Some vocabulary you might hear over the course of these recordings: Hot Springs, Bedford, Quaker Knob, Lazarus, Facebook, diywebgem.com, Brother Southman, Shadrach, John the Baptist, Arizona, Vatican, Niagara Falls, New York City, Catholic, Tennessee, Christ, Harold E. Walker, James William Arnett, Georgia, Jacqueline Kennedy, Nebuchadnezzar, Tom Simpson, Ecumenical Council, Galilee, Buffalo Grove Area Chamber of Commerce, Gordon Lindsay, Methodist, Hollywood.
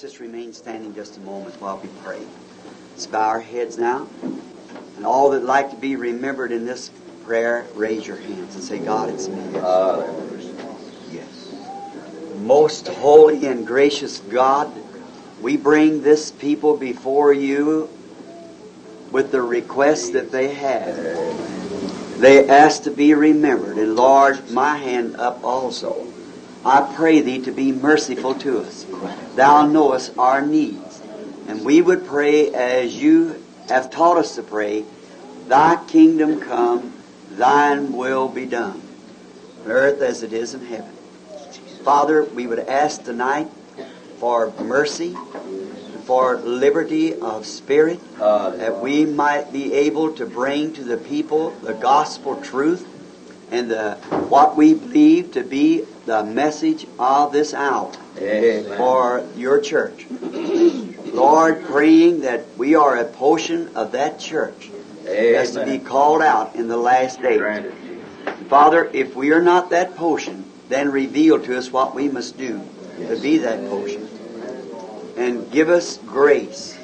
let's just remain standing just a moment while we pray. Let's bow our heads now. And all that like to be remembered in this prayer, raise your hands and say, God, it's me. Yes. Most holy and gracious God, we bring this people before you with the request that they have. They ask to be remembered, and Lord, my hand up also. I pray Thee to be merciful to us. Thou knowest our needs, and we would pray as You have taught us to pray, Thy kingdom come, Thine will be done, on earth as it is in heaven. Father, we would ask tonight for mercy, for liberty of spirit, that we might be able to bring to the people the gospel truth and what we believe to be the message of this hour. Amen. For Your church. Lord, praying that we are a portion of that church as to be called out in the last days. Father, if we are not that portion, then reveal to us what we must do to be that portion. And give us grace,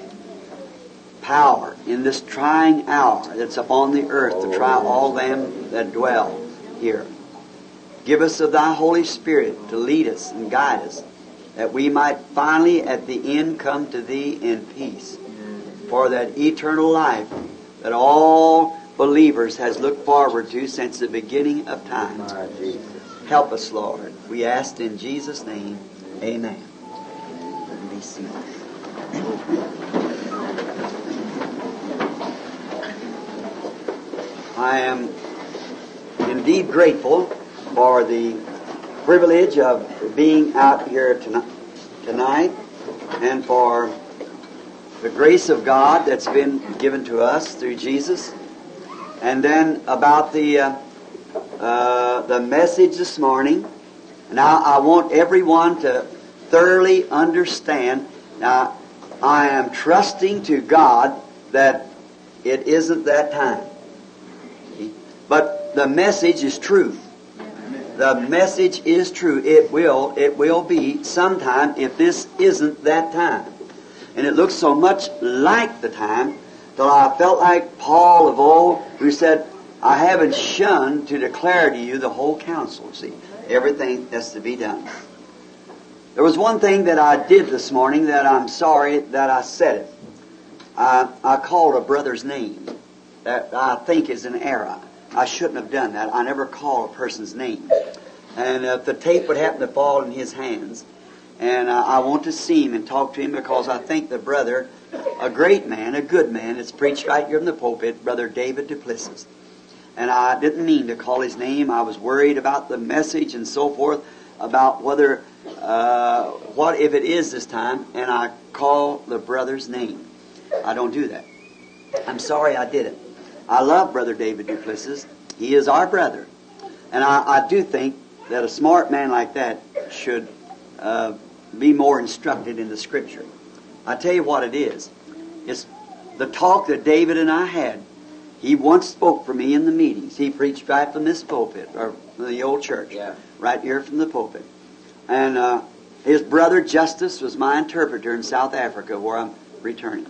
power in this trying hour that's upon the earth to try all them that dwell here. Give us of Thy Holy Spirit to lead us and guide us, that we might finally at the end come to Thee in peace for that eternal life that all believers has looked forward to since the beginning of time. Help us, Lord. We ask in Jesus' name. Amen. Be seated. I am indeed grateful for the privilege of being out here tonight and for the grace of God that's been given to us through Jesus. And then about the message this morning. Now I want everyone to thoroughly understand. Now I am trusting to God that it isn't that time. But the message is truth. The message is true. It will be sometime if this isn't that time. And it looks so much like the time that I felt like Paul of old who said, I haven't shunned to declare to you the whole counsel. See, everything that's to be done. There was one thing that I did this morning that I'm sorry that I said it. I called a brother's name that I think is an error. I shouldn't have done that. I never call a person's name. And if the tape would happen to fall in his hands, and I want to see him and talk to him because I think the brother, a great man, a good man, it's preached right here in the pulpit, Brother David du Plessis. And I didn't mean to call his name. I was worried about the message and so forth, about whether, what if it is this time, and I call the brother's name. I don't do that. I'm sorry I did it. I love Brother David du Plessis. He is our brother. And I do think that a smart man like that should be more instructed in the Scripture. I tell you what it is. It's the talk that David and I had. He once spoke for me in the meetings. He preached right from this pulpit, or the old church, right here from the pulpit. And his brother Justice was my interpreter in South Africa where I'm returning.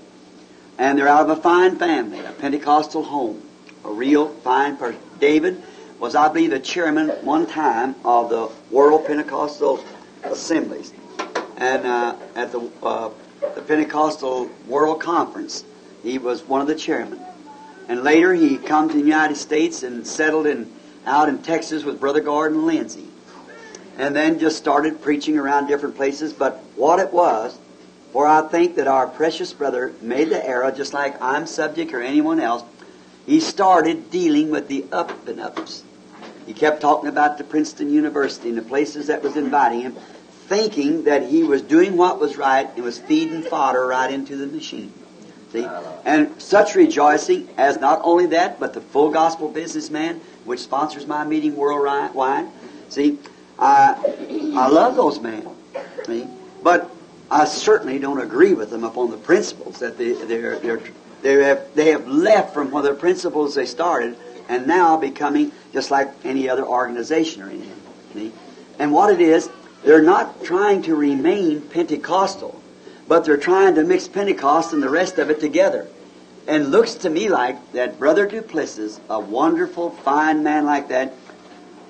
And they're out of a fine family, a Pentecostal home, a real fine person. David was, I believe, the chairman one time of the World Pentecostal Assemblies and at the Pentecostal World Conference. He was one of the chairmen. And later he come to the United States and settled out in Texas with Brother Gordon Lindsay. And then just started preaching around different places. But what it was, for I think that our precious brother made the error, just like I'm subject or anyone else. He started dealing with the up and ups. He kept talking about the Princeton University and the places that was inviting him, thinking that he was doing what was right and was feeding fodder right into the machine. See? And such rejoicing as not only that, but the Full Gospel Businessman, which sponsors my meeting worldwide. See, I love those men. See? But I certainly don't agree with them upon the principles that they have left from one of the principles they started and now becoming just like any other organization or anything. And what it is, they're not trying to remain Pentecostal. but they're trying to mix Pentecost and the rest of it together. And looks to me like that Brother Du Plessis, a wonderful, fine man like that,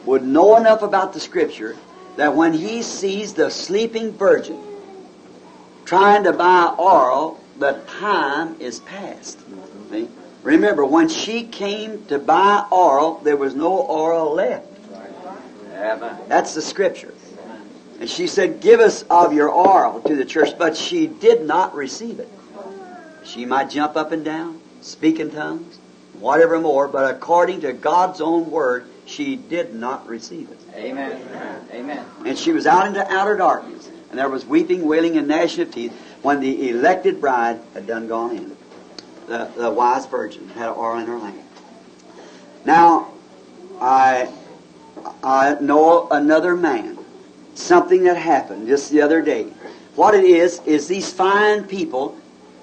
would know enough about the Scripture that when he sees the sleeping virgin trying to buy oil, the time is past. See? Remember, when she came to buy oil, there was no oil left. That's the Scripture. And she said, give us of your oil to the church, but she did not receive it. She might jump up and down, speak in tongues, whatever more, but according to God's own word, she did not receive it. Amen. Amen. And she was out into outer darkness, and there was weeping, wailing, and gnashing of teeth when the elected bride had done gone in. The wise virgin had oil in her lamp. Now, I know another man, something that happened just the other day. What it is these fine people,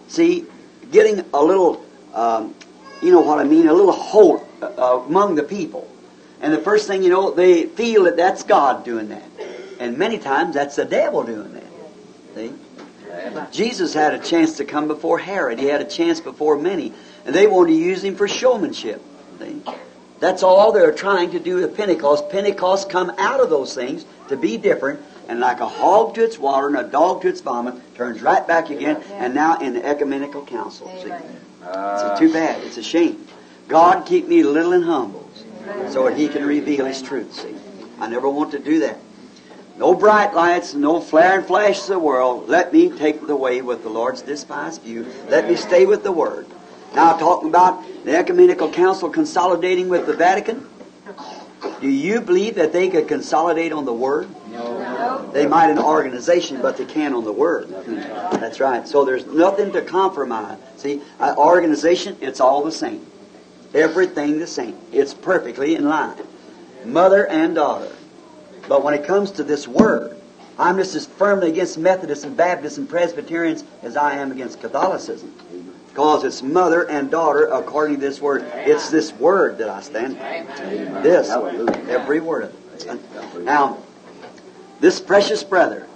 see, getting a little, you know what I mean, a little holt among the people. And the first thing you know, they feel that that's God doing that. And many times that's the devil doing that. See? Jesus had a chance to come before Herod. He had a chance before many. And they want to use him for showmanship. See? That's all they're trying to do with Pentecost. Pentecost come out of those things to be different, and like a hog to its water and a dog to its vomit, turns right back again, and now in the Ecumenical Council. See? It's too bad. It's a shame. God keep me little and humble so that He can reveal His truth. See? I never want to do that. No bright lights, no flare and flashes of the world. Let me take the way with the Lord's despised view. Let me stay with the Word. Now talking about the Ecumenical Council consolidating with the Vatican. Do you believe that they could consolidate on the Word? No. They might in organization, but they can on the Word. That's right. So there's nothing to compromise. See, organization, it's all the same. Everything the same. It's perfectly in line. Mother and daughter. But when it comes to this Word, I'm just as firmly against Methodists and Baptists and Presbyterians as I am against Catholicism. Because it's mother and daughter according to this Word. It's this Word that I stand for. This, every word of it. Now, this precious brother,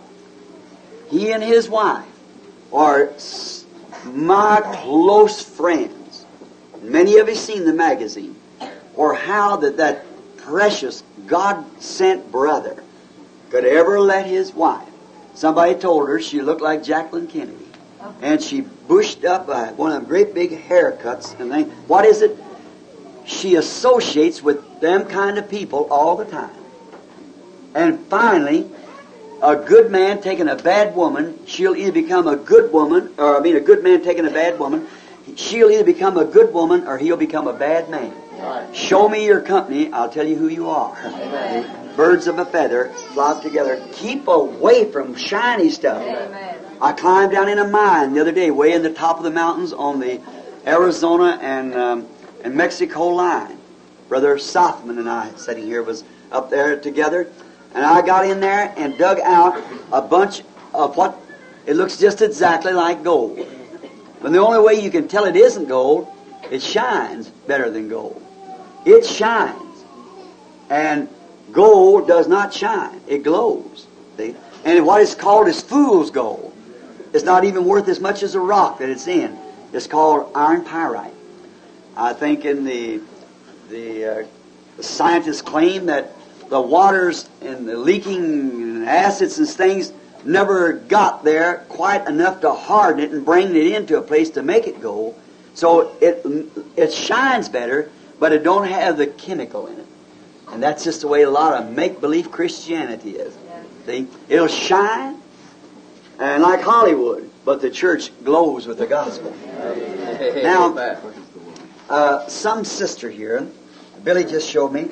he and his wife are my close friends. Many of you seen the magazine, or how that precious God-sent brother could ever let his wife. Somebody told her she looked like Jacqueline Kennedy. And she bushed up one of them great big haircuts and things. What is it? She associates with them kind of people all the time. And finally, a good man taking a bad woman, she'll either become a good woman, or I mean a good man taking a bad woman, she'll either become a good woman or he'll become a bad man. Right. Show me your company, I'll tell you who you are. Amen. Birds of a feather flock together. Keep away from shiny stuff. Amen. I climbed down in a mine the other day, way in the top of the mountains on the Arizona and Mexico line. Brother Southman and I, sitting here, was up there together. And I got in there and dug out a bunch of what it looks just exactly like gold. But the only way you can tell it isn't gold, it shines better than gold. It shines. And gold does not shine. It glows. See? And what is called is fool's gold. It's not even worth as much as a rock that it's in. It's called iron pyrite. I think in the scientists claim that the waters and the leaking acids and things never got there quite enough to harden it and bring it into a place to make it gold. So it shines better, but it don't have the chemical in it. And that's just the way a lot of make-believe Christianity is. See? It'll shine. And like Hollywood, but the church glows with the gospel. Now, some sister here, Billy just showed me,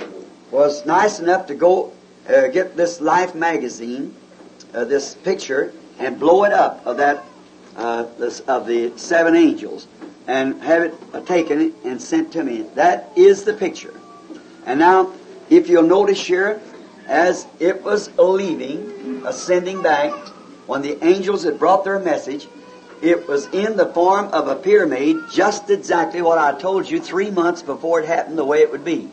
was nice enough to go get this Life magazine, this picture, and blow it up of that of the seven angels, and have it taken and sent to me. That is the picture. And now, if you'll notice here, as it was leaving, ascending back, when the angels had brought their message, it was in the form of a pyramid, just exactly what I told you 3 months before it happened the way it would be.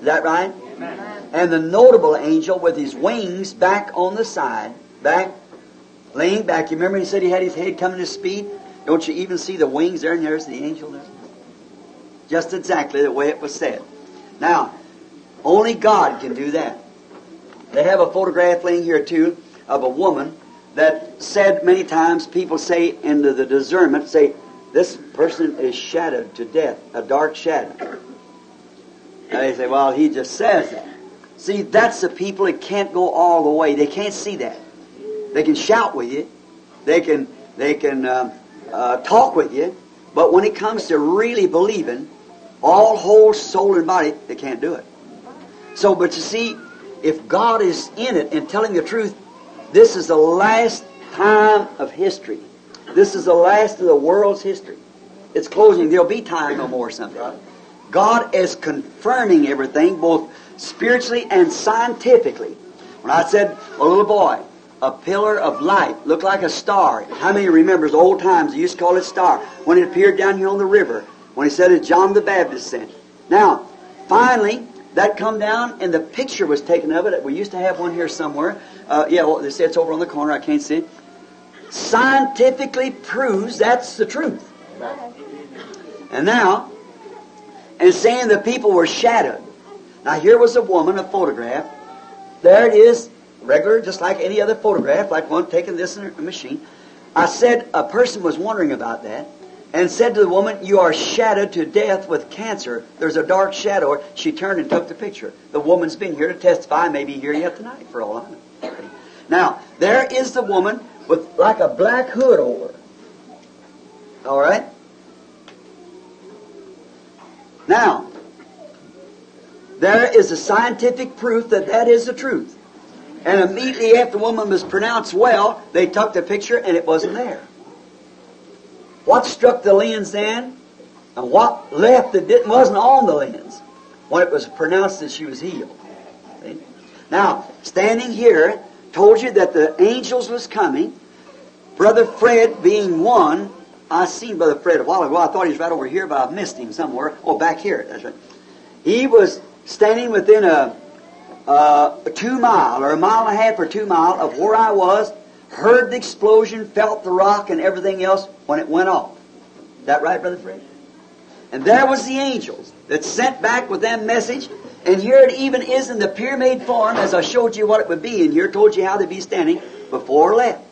Is that right? Amen. And the notable angel with his wings back on the side, back Laying back, you remember he said he had his head coming to speed? Don't you even see the wings there, and there's the angel there? Just exactly the way it was said. Now, only God can do that. They have a photograph laying here too of a woman that said many times, people say into the discernment, say, this person is shadowed to death, a dark shadow. And they say, well, he just says that. See, that's the people that can't go all the way. They can't see that. They can shout with you. They can talk with you. But when it comes to really believing, all whole soul and body, they can't do it. So, but you see, if God is in it and telling the truth, this is the last time of history. This is the last of the world's history. It's closing. There'll be time no more someday. God is confirming everything, both spiritually and scientifically. When I said, a little boy, a pillar of light, looked like a star. How many remembers old times they used to call it star? When it appeared down here on the river, when he said it, John the Baptist sent. Now, finally, that come down and the picture was taken of it. We used to have one here somewhere. Well, they said it's over on the corner. I can't see it. Scientifically proves that's the truth. And now, and saying the people were shadowed. Now here was a woman, a photograph. There it is, regular, just like any other photograph, like one taking this in a machine. I said a person was wondering about that and said to the woman, you are shadowed to death with cancer. There's a dark shadow. She turned and took the picture. The woman's been here to testify, maybe here yet tonight for all I know. Now, there is the woman with like a black hood over. All right? Now, there is a scientific proof that that is the truth. And immediately after the woman was pronounced well, they took the picture and it wasn't there. What struck the lens then, and what left that didn't wasn't on the lens when it was pronounced that she was healed. See? Now, standing here, told you that the angels was coming. Brother Fred being one, I seen Brother Fred a while ago. I thought he was right over here, but I've missed him somewhere. Oh, back here. That's right. He was standing within a 2 mile, or a mile and a half or 2 mile of where I was, heard the explosion, felt the rock and everything else when it went off. Is that right, Brother Fred? And there was the angels that sent back with that message. And here it even is in the pyramid form, as I showed you what it would be, and here told you how they'd be standing before or left.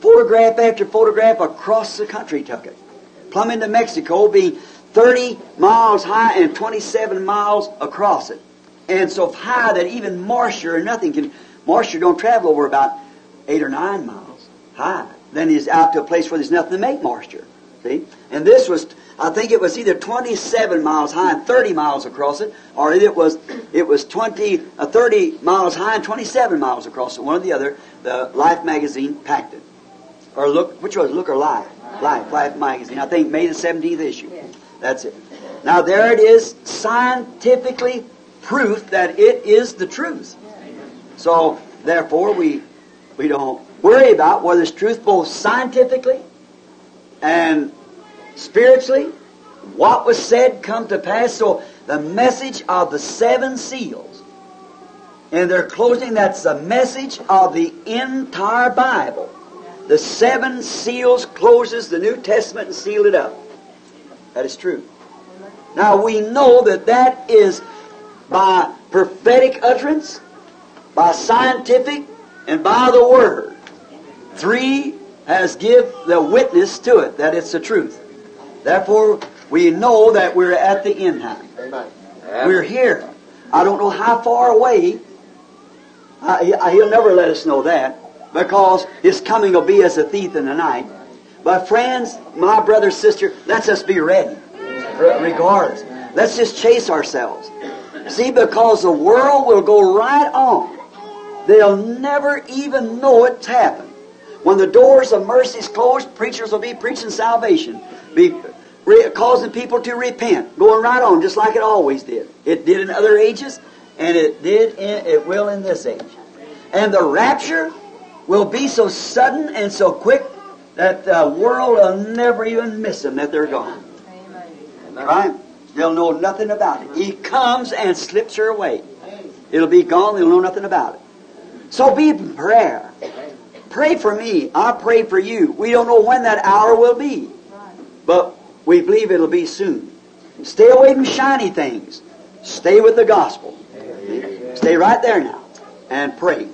Photograph after photograph across the country took it. Plumb into Mexico, being 30 miles high and 27 miles across it. And so high that even moisture or nothing can, moisture don't travel over about 8 or 9 miles high. Then he's out to a place where there's nothing to make moisture. See? And this was, I think it was either 27 miles high and 30 miles across it, or it was 30 miles high and 27 miles across it. One or the other, the Life magazine packed it. Or Look, which was Look or Life? Life magazine. I think May the 17th issue. That's it. Now there it is, scientifically proof that it is the truth. So, therefore, we don't worry about whether it's truth both scientifically and spiritually, what was said come to pass. So the message of the seven seals, and they're closing, that's the message of the entire Bible. The seven seals closes the New Testament and sealed it up. That is true. Now we know that that is by prophetic utterance, by scientific, and by the Word. Three has give the witness to it, that it's the truth. Therefore, we know that we're at the end time. Amen. We're here. I don't know how far away. He'll never let us know that, because His coming will be as a thief in the night. But friends, my brother, sister, let's just be ready. Regardless. Let's just chase ourselves. See, because the world will go right on. They'll never even know it's happened. When the doors of mercy is closed, preachers will be preaching salvation, causing people to repent, going right on, just like it always did. It did in other ages, and it will in this age. And the rapture will be so sudden and so quick that the world will never even miss them, that they're gone. Right? They'll know nothing about it. He comes and slips her away. It'll be gone. They'll know nothing about it. So be in prayer. Pray for me. I pray for you. We don't know when that hour will be. But we believe it'll be soon. Stay away from shiny things. Stay with the gospel. Amen. Stay right there now. And pray.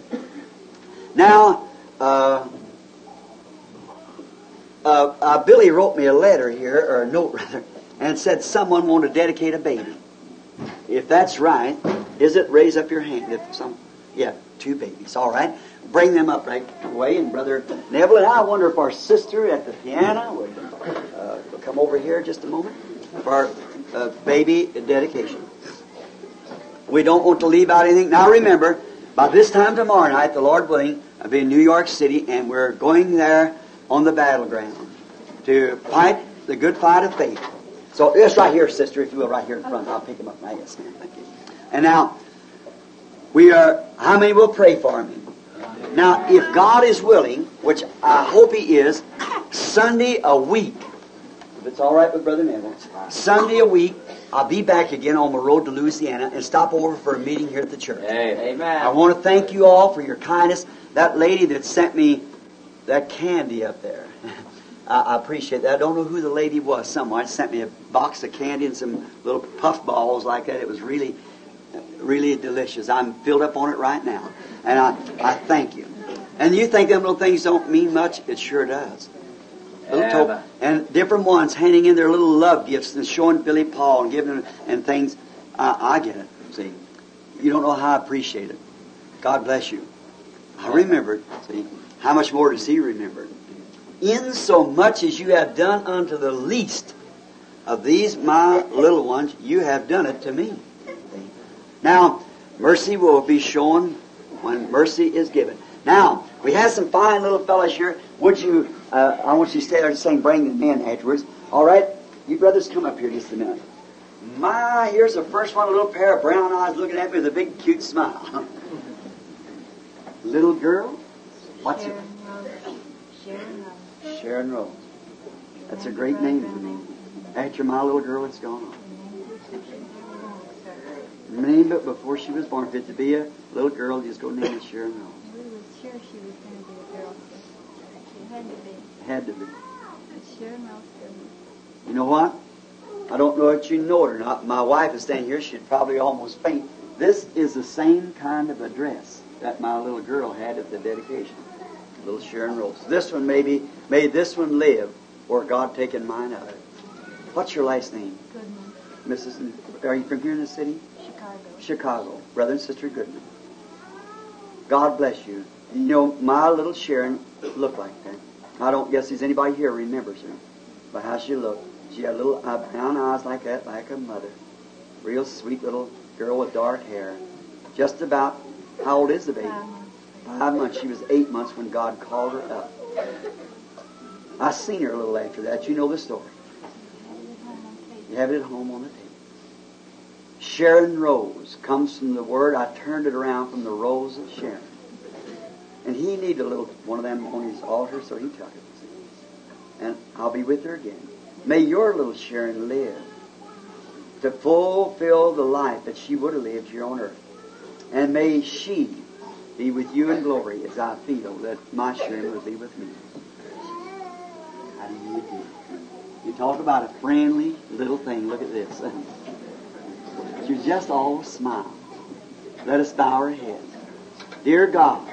Now, Billy wrote me a letter here, or a note rather, and said someone wanted to dedicate a baby. If that's right, is it? Raise up your hand. If some, yeah, two babies. All right, bring them up right away. And Brother Neville and I wonder if our sister at the piano will come over here just a moment for our baby dedication. We don't want to leave out anything. Now remember, by this time tomorrow night, the Lord willing, I'll be in New York City, and we're going there on the battleground to fight the good fight of faith. So it's right here, sister, if you will, right here in front. I'll pick him up now. Yes, ma'am. Thank you. And now, we are, how many will pray for me? Now, if God is willing, which I hope He is, Sunday a week, if it's all right with Brother Neville, Sunday a week, I'll be back again on the road to Louisiana and stop over for a meeting here at the church. Amen. I want to thank you all for your kindness. That lady that sent me that candy up there, I appreciate that. I don't know who the lady was. Someone sent me a box of candy and some little puff balls like that. It was really, really delicious. I'm filled up on it right now. And I thank you. And you think them little things don't mean much? It sure does. And different ones handing in their little love gifts and showing Billy Paul and giving them and things. I get it. See, you don't know how I appreciate it. God bless you. I remembered. See, how much more does He remember? In so much as you have done unto the least of these my little ones, you have done it to me. Now, mercy will be shown when mercy is given. Now, we have some fine little fellas here. Would you? I want you to stay there and sing, bring them in afterwards. All right? You brothers come up here just a minute. My, here's the first one, a little pair of brown eyes looking at me with a big, cute smile. Little girl? What's your name? Sharon Rose. Sharon Rose. That's a great name to me. After my little girl, it's gone on. Name but before she was born. If it to be a little girl, just go name it Sharon Rose. We were sure she was going to be a girl. She had to be. Had to be. Sharon Rose. You know what? I don't know if you know it or not. My wife is standing here. She'd probably almost faint. This is the same kind of a dress that my little girl had at the dedication. Little Sharon Rose. This one maybe, may this one live, or God taken mine out of it. What's your last name? Goodman. Mrs. Are you from here in the city? Chicago. Chicago. Brother and Sister Goodman. God bless you. You know, my little Sharon looked like that. I don't guess there's anybody here remembers her, but how she looked. She had little brown eyes like that, like a mother. Real sweet little girl with dark hair. Just about, how old is the baby? 5 months. She was 8 months when God called her up. I seen her a little after that. You know the story. You have it at home on the table. Sharon Rose comes from the word. I turned it around from the Rose of Sharon. And he needed a little one of them on his altar, so he took it. And I'll be with her again. May your little Sharon live to fulfill the life that she would have lived here on earth. And may she be with you in glory as I feel that my Sharon will be with me. How do you do? You talk about a friendly little thing. Look at this. You just always smile. Let us bow our heads. Dear God,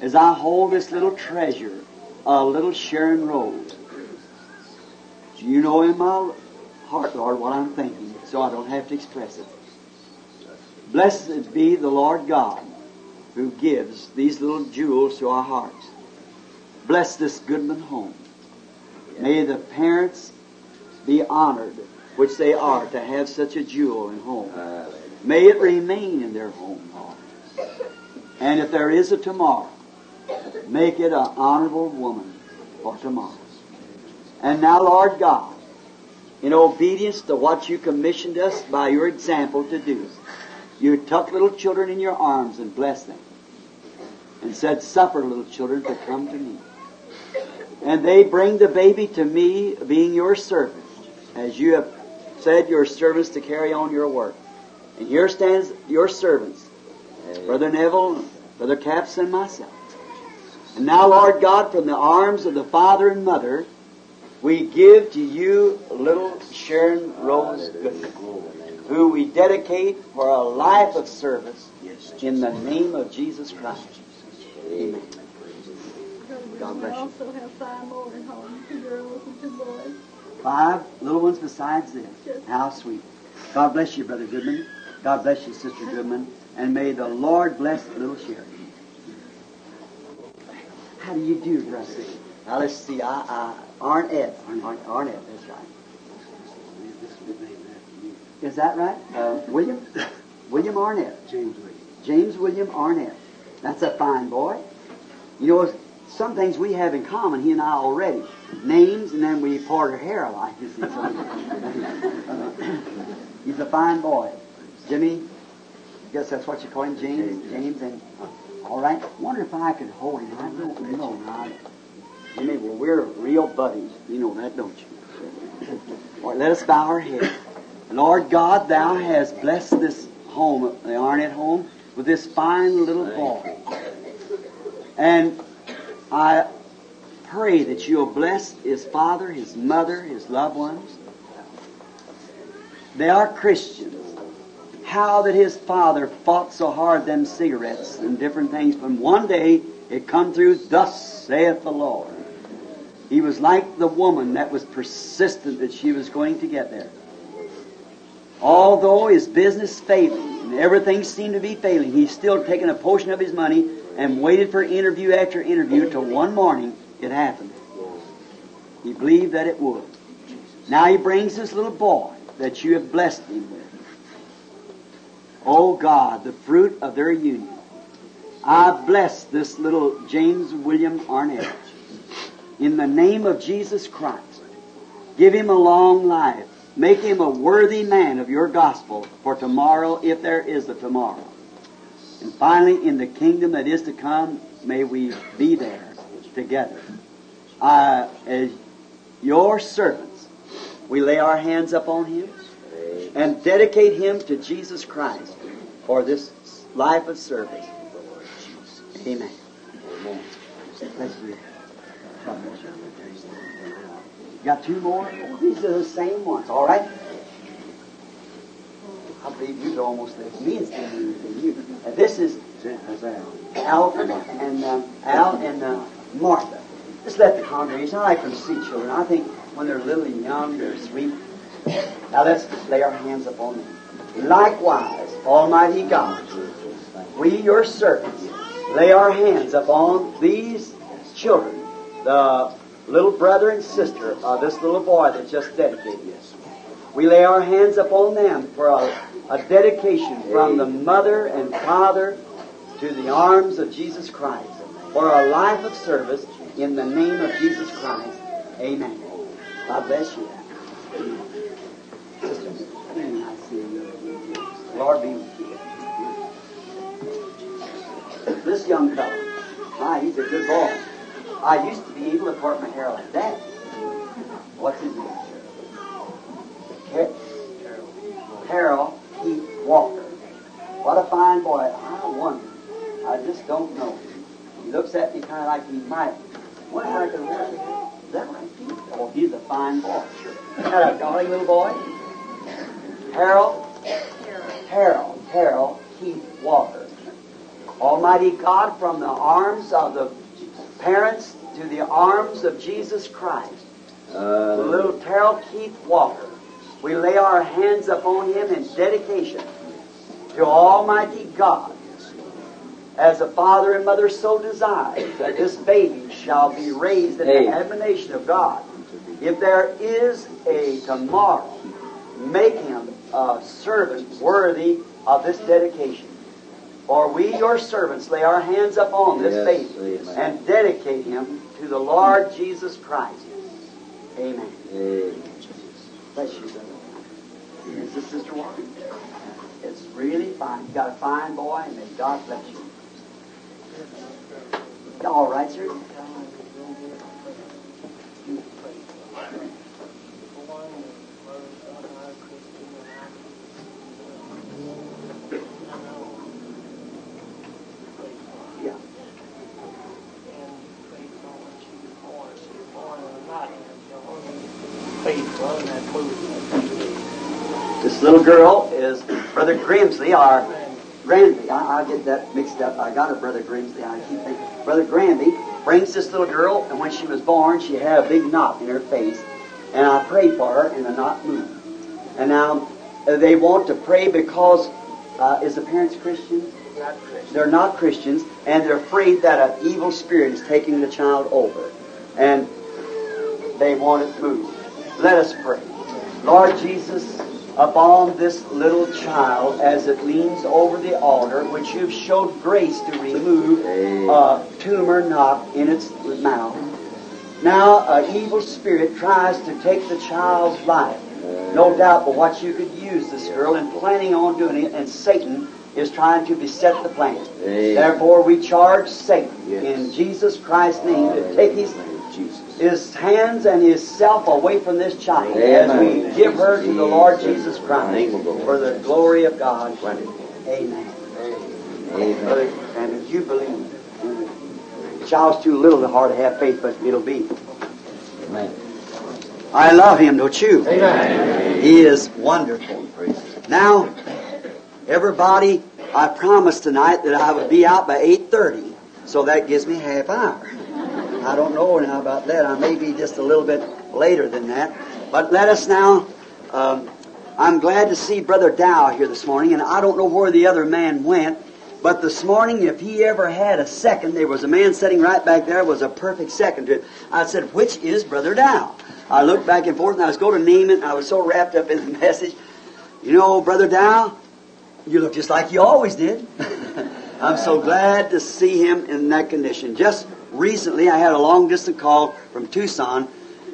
as I hold this little treasure, a little Sharon Rose, you know in my heart, Lord, what I'm thinking, so I don't have to express it. Blessed be the Lord God who gives these little jewels to our hearts. Bless this Goodman home. May the parents be honored, which they are, to have such a jewel in home. May it remain in their home, Lord. And if there is a tomorrow, make it an honorable woman for tomorrow. And now, Lord God, in obedience to what you commissioned us by your example to do, you took little children in your arms and blessed them and said, suffer little children to come to me. And they bring the baby to me, being your servant, as you have said your servants to carry on your work. And here stands your servants, Brother Neville, Brother Capps, and myself. And now, Lord God, from the arms of the father and mother, we give to you little Sharon Rose Goodman, who we dedicate for a life of service in the name of Jesus Christ. Amen. God bless you. We also have 5 more at home, 2 girls and 2 boys. 5 little ones besides this. How sweet. God bless you, Brother Goodman. God bless you, Sister Goodman. And may the Lord bless little Sharon. How do you do, Brother? Now let's see. Arnett. Arnett, that's right. Is that right? William? William Arnett. James William. James William Arnett. That's a fine boy. You know, some things we have in common, he and I already. Names, and then we part our hair alike. You see, he's a fine boy. Jimmy, I guess that's what you call him, James? James, and all right. I wonder if I could hold him. I don't know. Not. Jimmy, well, we're real buddies. You know that, don't you? All right, let us bow our head. Lord God, Thou hast blessed this home, the Arnett home, with this fine little boy. And I pray that You'll bless his father, his mother, his loved ones. They are Christians. How that his father fought so hard them cigarettes and different things, but one day it come through, thus saith the Lord. He was like the woman that was persistent that she was going to get there. Although his business failing, and everything seemed to be failing, he's still taking a portion of his money and waited for interview after interview till one morning it happened. He believed that it would. Now he brings this little boy that you have blessed him with. Oh God, the fruit of their union. I bless this little James William Arnett. In the name of Jesus Christ, give him a long life. Make him a worthy man of your gospel for tomorrow, if there is a tomorrow. And finally, in the kingdom that is to come, may we be there together. As your servants, we lay our hands upon him and dedicate him to Jesus Christ for this life of service. Amen. Amen. Bless you. Got 2 more? These are the same ones, all right? I believe you're almost as me as you. This is Al and Martha. Just let the congregation. I like them to see children. I think when they're little and young, they're sweet. Now let's lay our hands upon them. Likewise, Almighty God, we, your servants, lay our hands upon these children, the little brother and sister of this little boy that just dedicated us. We lay our hands upon them for a dedication from the mother and father to the arms of Jesus Christ for a life of service in the name of Jesus Christ. Amen. God bless you. Lord be with you. This young fellow, he's a good boy. I used to be able to part my hair like that. What's his name? Harold E. Walker. What a fine boy. I wonder. I just don't know. He looks at me kind of like he might. What am I going to wear? Is that right? Oh, he's a fine boy. Isn't that a darling little boy? Harold E. Walker. Almighty God, from the arms of the parents to the arms of Jesus Christ. Little Terrell Keith Walker. We lay our hands upon him in dedication to Almighty God. As a father and mother so desires that this baby shall be raised in the admonition of God. If there is a tomorrow, make him a servant worthy of this dedication. For we, your servants, lay our hands upon this baby and dedicate him to the Lord Jesus Christ. Amen. Amen. Bless you, brother. This is Sister Walker. It's really fine. You got a fine boy, and may God bless you. All right, sir. Yeah. This little girl is Brother Grimsley, our Granby. I get that mixed up. I got a Brother Grimsley. I keep thinking. Brother Granby brings this little girl, and when she was born, she had a big knot in her face. And I prayed for her, and the knot moved. And now they want to pray because, is the parents Christians? Not Christians. They're not Christians, and they're afraid that an evil spirit is taking the child over. And they want it moved. Let us pray. Lord Jesus, upon this little child as it leans over the altar, which you've showed grace to remove a tumor knot in its mouth. Now an evil spirit tries to take the child's life. No doubt but what you could use this girl in planning on doing it, and Satan is trying to beset the plan. Therefore we charge Satan in Jesus Christ's name to take his hands and his self away from this child as we give her to the Lord Jesus Christ for the glory of God. Amen. And if you believe, the child's too little to hard to have faith, but it'll be. Amen. I love him, don't you? Amen. He is wonderful. Now, everybody, I promised tonight that I would be out by 8:30, so that gives me half hour. I don't know now about that. I may be just a little bit later than that. But let us now, I'm glad to see Brother Dow here this morning, and I don't know where the other man went, but this morning, if he ever had a second, there was a man sitting right back there, was a perfect second to it. I said, which is Brother Dow? I looked back and forth, and I was going to name it, and I was so wrapped up in the message. You know, Brother Dow, you look just like you always did. I'm so glad to see him in that condition. Just recently, I had a long-distance call from Tucson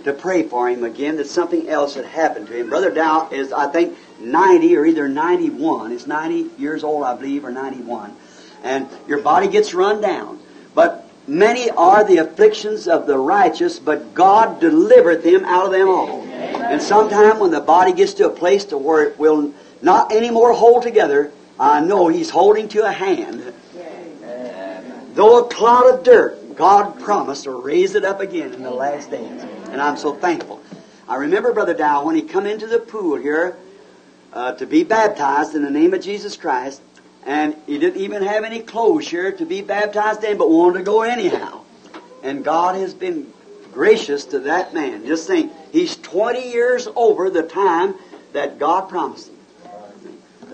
to pray for him again that something else had happened to him. Brother Dow is, I think, 90 or either 91. He's 90 years old, I believe, or 91. And your body gets run down. But many are the afflictions of the righteous, but God delivered them out of them all. And sometime when the body gets to a place to where it will not anymore hold together, I know He's holding to a hand. Though a clod of dirt, God promised to raise it up again in the last days. And I'm so thankful. I remember Brother Dow, when he come into the pool here to be baptized in the name of Jesus Christ, and he didn't even have any clothes here to be baptized in, but wanted to go anyhow. And God has been gracious to that man. Just think, he's 20 years over the time that God promised him.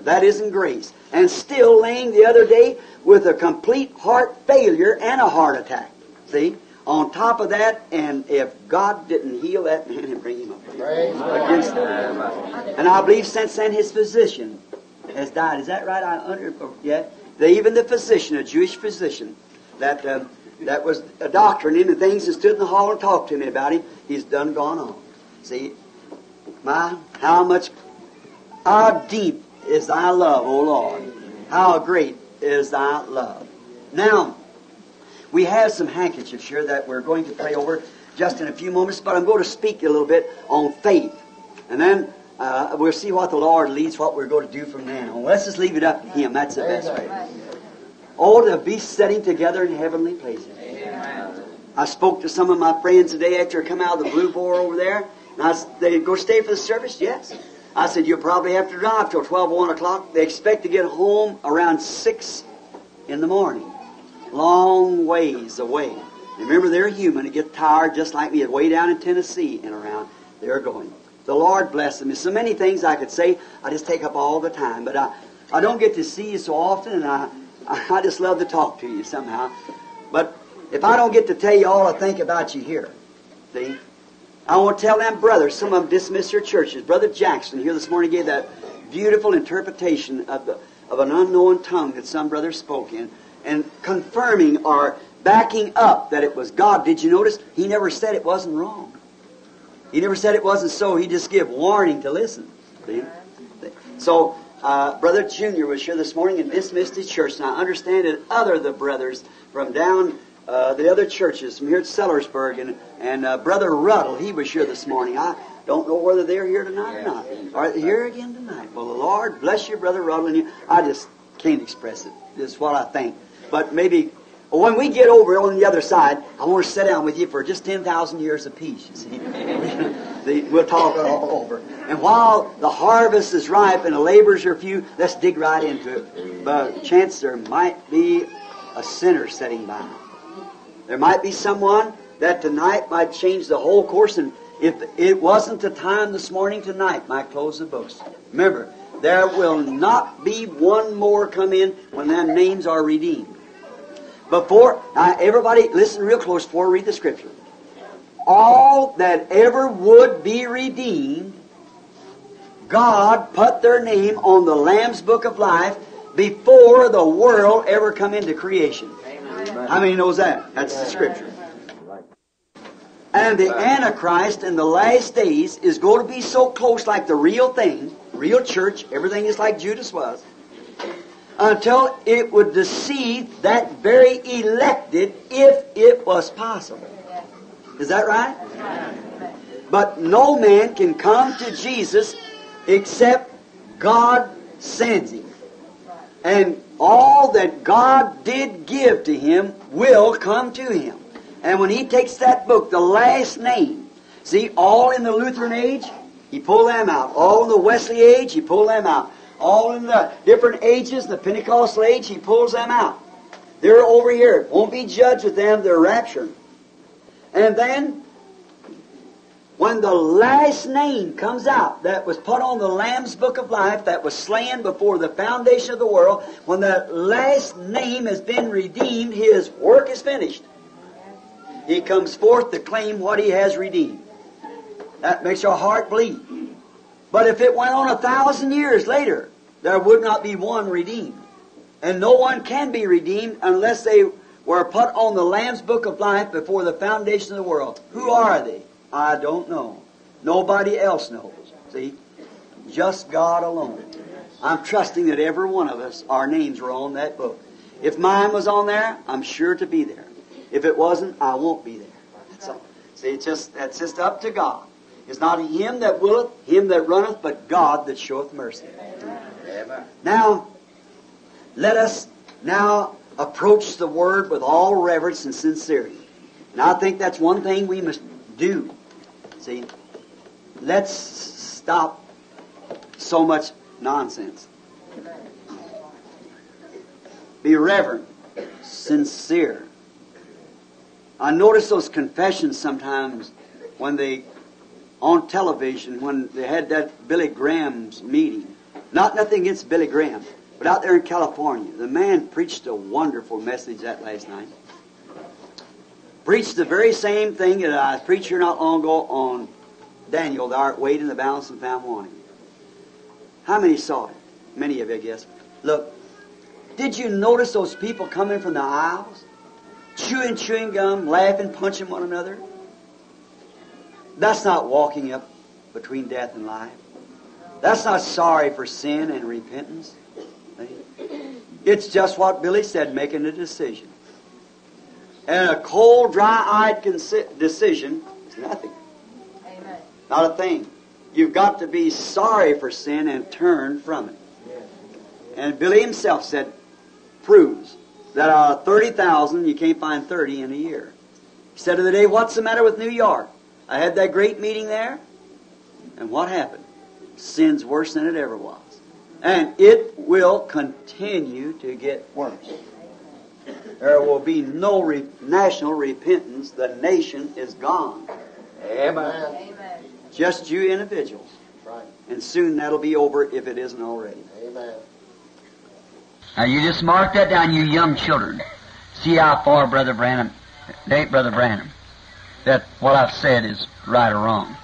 That isn't grace. And still laying the other day with a complete heart failure and a heart attack. See? On top of that, and if God didn't heal that man and bring him up against that. And I believe since then his physician has died. Is that right? Even the physician, a Jewish physician, that was doctoring him and things, and stood in the hall and talked to me about him. He's done gone on. See, how deep is thy love, O Lord. How great is thy love. Now, we have some handkerchiefs here that we're going to pray over just in a few moments, but I'm going to speak a little bit on faith. And then we'll see what the Lord leads, what we're going to do from now on. Let's just leave it up to Him. That's the best way. Oh, to be sitting together in heavenly places. Amen. I spoke to some of my friends today after I come out of the Blue Boar over there. And they go stay for the service? Yes. I said, you'll probably have to drive till 12 or 1 o'clock. They expect to get home around 6 in the morning. Long ways away. And remember, they're human. They get tired just like me. Way down in Tennessee and around, they're going. The Lord bless them. There's so many things I could say. I just take up all the time. But I don't get to see you so often, and I just love to talk to you somehow. But if I don't get to tell you all I think about you here, see? I want to tell them brothers, some of them dismiss their churches. Brother Jackson here this morning gave that beautiful interpretation of an unknown tongue that some brothers spoke in, and confirming or backing up that it was God. Did you notice? He never said it wasn't wrong. He never said it wasn't so. He just gave warning to listen. So, Brother Junior was here this morning and dismissed his church. And I understand that the brothers from down the other churches from here at Sellersburg and Brother Ruddle, he was here this morning. I don't know whether they're here tonight or not. Are they here again tonight? Well, the Lord bless you, Brother Ruddle. And you. I just can't express it. It's what I think. But maybe when we get over on the other side, I want to sit down with you for just 10,000 years apiece, you see. we'll talk all over. And while the harvest is ripe and the laborers are few, let's dig right into it. But chance there might be a sinner sitting by. There might be someone that tonight might change the whole course. And if it wasn't the time this morning, tonight might close the books. Remember, there will not be one more come in when their names are redeemed. Before, now everybody listen real close before we read the scripture. All that ever would be redeemed, God put their name on the Lamb's Book of Life before the world ever come into creation. Amen. How many knows that? That's the scripture. And the Antichrist in the last days is going to be so close like the real thing, real church, everything is like Judas was, until it would deceive that very elected if it was possible. Is that right? Yeah. But no man can come to Jesus except God sends him. And all that God did give to him will come to him. And when he takes that book, the last name, see, all in the Lutheran age, he pulled them out. All in the Wesley age, he pulled them out. All in the different ages, the Pentecostal age, he pulls them out. They're over here. Won't be judged with them. They're raptured. And then, when the last name comes out that was put on the Lamb's Book of Life, that was slain before the foundation of the world, when that last name has been redeemed, his work is finished. He comes forth to claim what he has redeemed. That makes your heart bleed. But if it went on 1,000 years later, there would not be one redeemed. And no one can be redeemed unless they were put on the Lamb's Book of Life before the foundation of the world. Who are they? I don't know. Nobody else knows. See? Just God alone. I'm trusting that every one of us, our names were on that book. If mine was on there, I'm sure to be there. If it wasn't, I won't be there. That's all. See, that's just up to God. It's not him that willeth, him that runneth, but God that showeth mercy. Amen. Now, let us now approach the Word with all reverence and sincerity. And I think that's one thing we must do. See, let's stop so much nonsense. Be reverent, sincere. I notice those confessions sometimes when they on television, when they had that Billy Graham's meeting. Nothing against Billy Graham, but out there in California, the man preached a wonderful message that last night. Preached the very same thing that I preached here not long ago on Daniel, thou art weighed in the balance and found wanting. How many saw it? Many of you, I guess. Look, did you notice those people coming from the aisles? Chewing chewing gum, laughing, punching one another? That's not walking up between death and life. That's not sorry for sin and repentance. It's just what Billy said, making a decision. And a cold, dry-eyed decision is nothing. Amen. Not a thing. You've got to be sorry for sin and turn from it. And Billy himself said, proves that out of 30,000, you can't find 30 in a year. He said to the day, what's the matter with New York? I had that great meeting there, and what happened? Sin's worse than it ever was. And it will continue to get worse. There will be no national repentance. The nation is gone. Amen. Amen. Just you individuals. Right. And soon that'll be over if it isn't already. Amen. Now you just mark that down, you young children. See how far Brother Branham, date Brother Branham, that what I've said is right or wrong.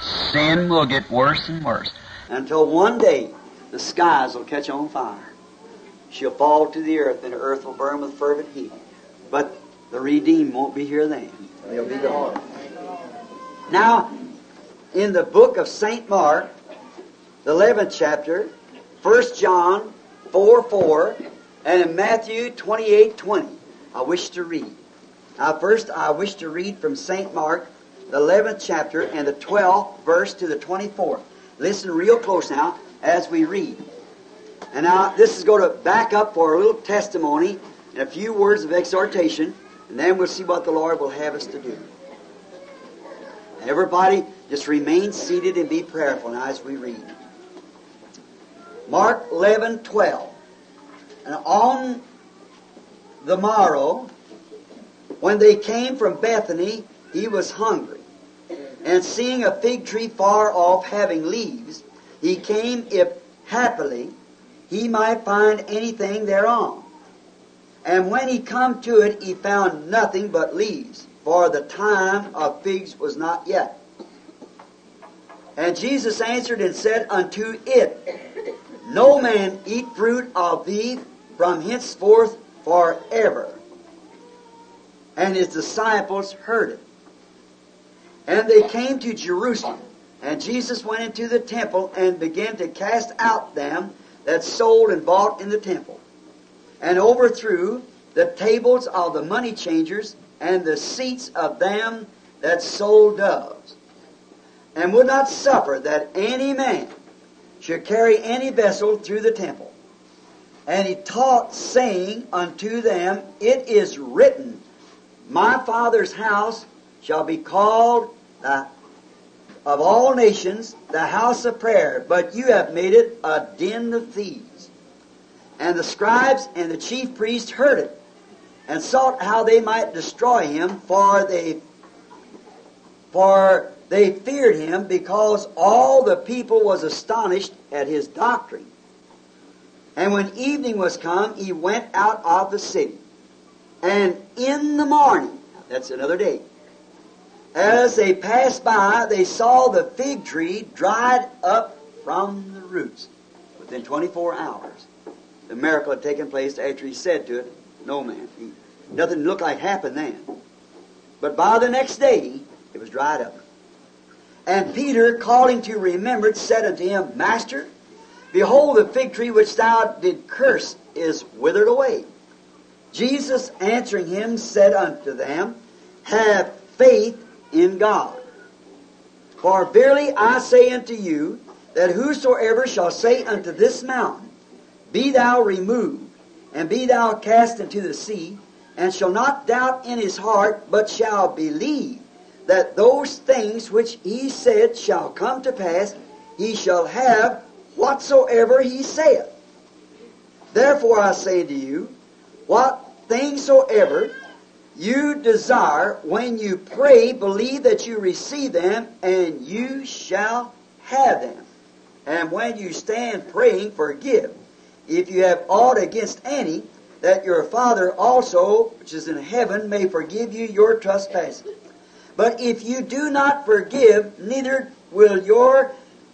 Sin will get worse and worse. Until one day, the skies will catch on fire. She'll fall to the earth, and the earth will burn with fervent heat. But the redeemed won't be here then. They'll be gone. Now, in the book of St. Mark, the 11th chapter, 1 John 4:4, and in Matthew 28:20, I wish to read. Now, first, I wish to read from St. Mark, the 11th chapter, and the 12th verse to the 24th. Listen real close now as we read. And now this is going to back up for a little testimony and a few words of exhortation, and then we'll see what the Lord will have us to do. Everybody just remain seated and be prayerful now as we read. Mark 11:12. And on the morrow, when they came from Bethany, he was hungry. And seeing a fig tree far off, having leaves, he came, if happily he might find anything thereon. And when he come to it, he found nothing but leaves, for the time of figs was not yet. And Jesus answered and said unto it, No man eat fruit of thee from henceforth forever. And his disciples heard it. And they came to Jerusalem, and Jesus went into the temple and began to cast out them that sold and bought in the temple, and overthrew the tables of the money changers and the seats of them that sold doves, and would not suffer that any man should carry any vessel through the temple. And he taught, saying unto them, It is written, My Father's house shall be called of all nations the house of prayer, but you have made it a den of thieves. And the scribes and the chief priests heard it, and sought how they might destroy him, for they feared him, because all the people was astonished at his doctrine. And when evening was come, he went out of the city. And in the morning, that's another day, as they passed by, they saw the fig tree dried up from the roots. Within 24 hours, the miracle had taken place after he said to it, No man eat. Nothing looked like happened then. But by the next day, it was dried up. And Peter, calling to remembrance, said unto him, Master, behold, the fig tree which thou didst curse is withered away. Jesus answering him said unto them, Have faith in God. For verily I say unto you, that whosoever shall say unto this mountain, Be thou removed, and be thou cast into the sea, and shall not doubt in his heart, but shall believe that those things which he said shall come to pass, he shall have whatsoever he saith. Therefore I say to you, what things soever you desire, when you pray, believe that you receive them, and you shall have them. And when you stand praying, forgive, if you have aught against any, that your Father also, which is in heaven, may forgive you your trespasses. But if you do not forgive, neither will your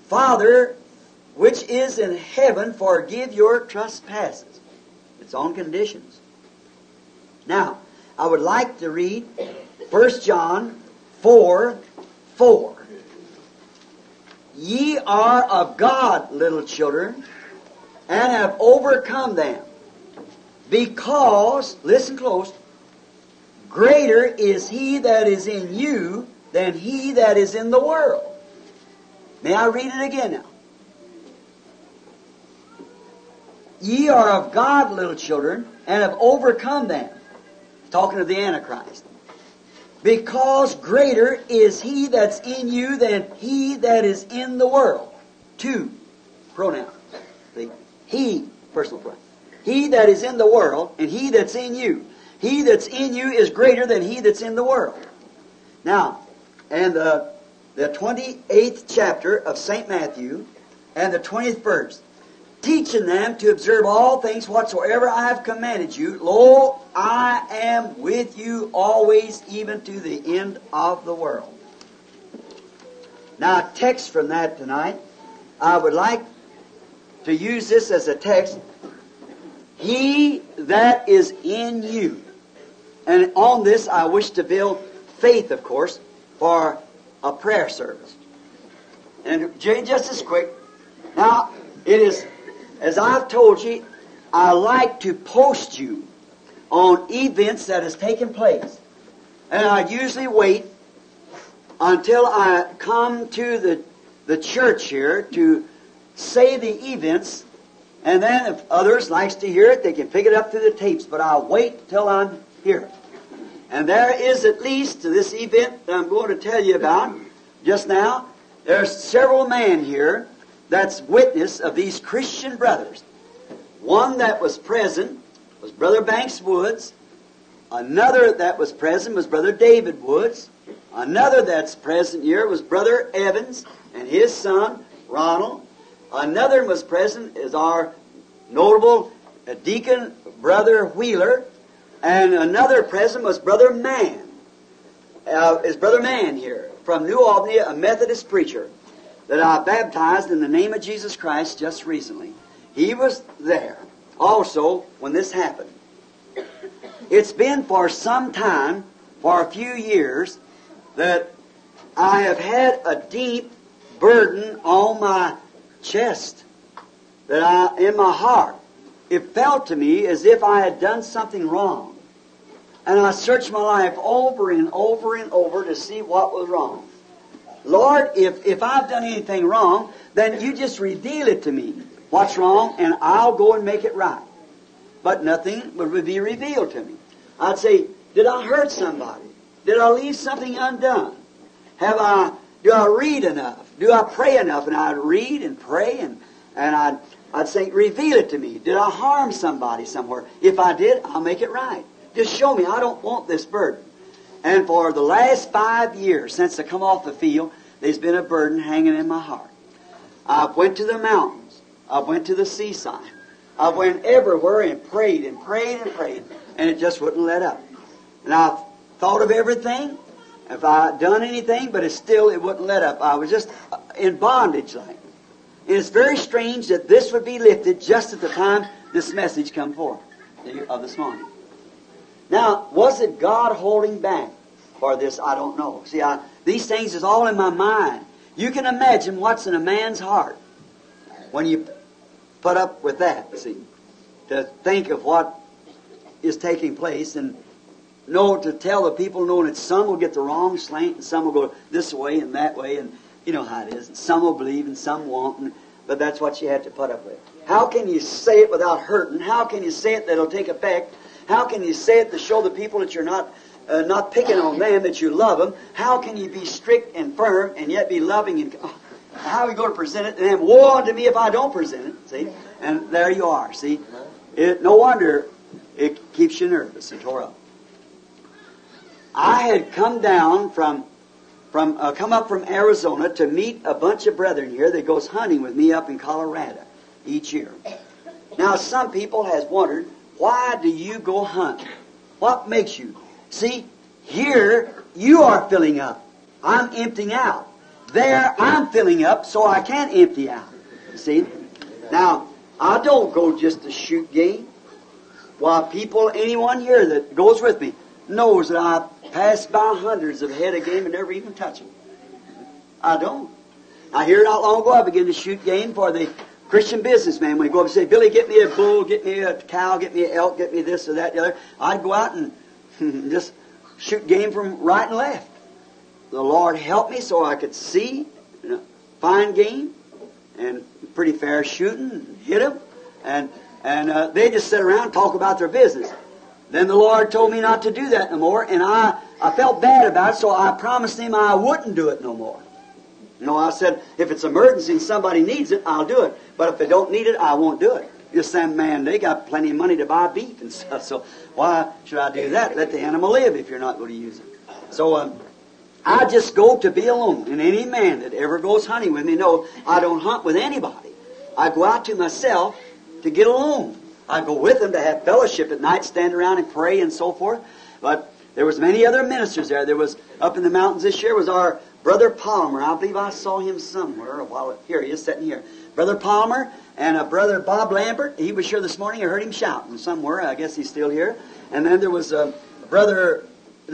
Father, which is in heaven, forgive your trespasses. It's on conditions. Now, I would like to read 1 John 4:4. Ye are of God, little children, and have overcome them, because, listen close, greater is he that is in you than he that is in the world. May I read it again now? Ye are of God, little children, and have overcome them. Talking of the Antichrist. Because greater is he that's in you than he that is in the world. Two pronouns. He, personal pronoun. He that is in the world and he that's in you. He that's in you is greater than he that's in the world. Now, and the 28th chapter of St. Matthew and the 20th verse. Teaching them to observe all things whatsoever I have commanded you. Lo, I am with you always, even to the end of the world. Now, a text from that tonight. I would like to use this as a text. He that is in you. And on this, I wish to build faith, of course, for a prayer service. And just as quick. Now, it is, as I've told you, I like to post you on events that has taken place. And I usually wait until I come to the church here to say the events. And then if others likes to hear it, they can pick it up through the tapes. But I'll wait till I'm here. And there is at least to this event that I'm going to tell you about just now, there's several men here that's witness of these Christian brothers. One that was present was Brother Banks Woods. Another that was present was Brother David Woods. Another that's present here was Brother Evans and his son, Ronald. Another was present is our notable deacon, Brother Wheeler. And another present was Brother Mann. Is Brother Mann here from New Albany, a Methodist preacher that I baptized in the name of Jesus Christ just recently. He was there also when this happened. It's been for some time, for a few years, that I have had a deep burden on my chest, that in my heart. It felt to me as if I had done something wrong. And I searched my life over and over and over to see what was wrong. Lord, if I've done anything wrong, then you just reveal it to me, what's wrong, and I'll go and make it right. But nothing would be revealed to me. I'd say, did I hurt somebody? Did I leave something undone? Do I read enough? Do I pray enough? And I'd read and pray and I'd say, reveal it to me. Did I harm somebody somewhere? If I did, I'll make it right. Just show me. I don't want this burden. And for the last 5 years, since I come off the field, there's been a burden hanging in my heart. I went to the mountains. I went to the seaside. I went everywhere and prayed and prayed and prayed, and it just wouldn't let up. And I thought of everything, if I had done anything, but it wouldn't let up. I was just in bondage like. And it's very strange that this would be lifted just at the time this message come forth of this morning. Now, was it God holding back for this? I don't know. See, these things is all in my mind. You can imagine what's in a man's heart when you put up with that, see, to think of what is taking place and know to tell the people, knowing that some will get the wrong slant and some will go this way and that way, and you know how it is. And some will believe and some won't, but that's what you had to put up with. How can you say it without hurting? How can you say it that it'll take effect? How can you say it to show the people that you're not picking on them, that you love them? How can you be strict and firm and yet be loving? And how are you going to present it? And then, woe unto me if I don't present it, see? And there you are, see? No wonder it keeps you nervous and tore up. I had come down come up from Arizona to meet a bunch of brethren here that goes hunting with me up in Colorado each year. Now, some people has wondered, why do you go hunting? What makes you? See, here you are filling up. I'm emptying out. There I'm filling up so I can't empty out. See? Now, I don't go just to shoot game. Why, anyone here that goes with me knows that I pass by hundreds of head of game and never even touch them. I don't. I hear not long ago I began to shoot game for the Christian businessman. When you go up and say, Billy, get me a bull, get me a cow, get me an elk, get me this or that or the other, I'd go out and just shoot game from right and left. The Lord helped me so I could see, fine game, and pretty fair shooting, and hit them. And they just sit around and talk about their business. Then the Lord told me not to do that no more, and I felt bad about it, so I promised Him I wouldn't do it no more. No, I said, if it's an emergency and somebody needs it, I'll do it. But if they don't need it, I won't do it. Just say, man, they got plenty of money to buy beef and stuff, so why should I do that? Let the animal live if you're not going to use it. So I just go to be alone. And any man that ever goes hunting with me knows I don't hunt with anybody. I go out to myself to get alone. I go with them to have fellowship at night, stand around and pray and so forth. But there was many other ministers there. There was, up in the mountains this year, was our Brother Palmer. I believe I saw him somewhere a while ago. Here he is, sitting here. Brother Palmer and Brother Bob Lambert. He was here this morning. I heard him shouting somewhere. I guess he's still here. And then there was the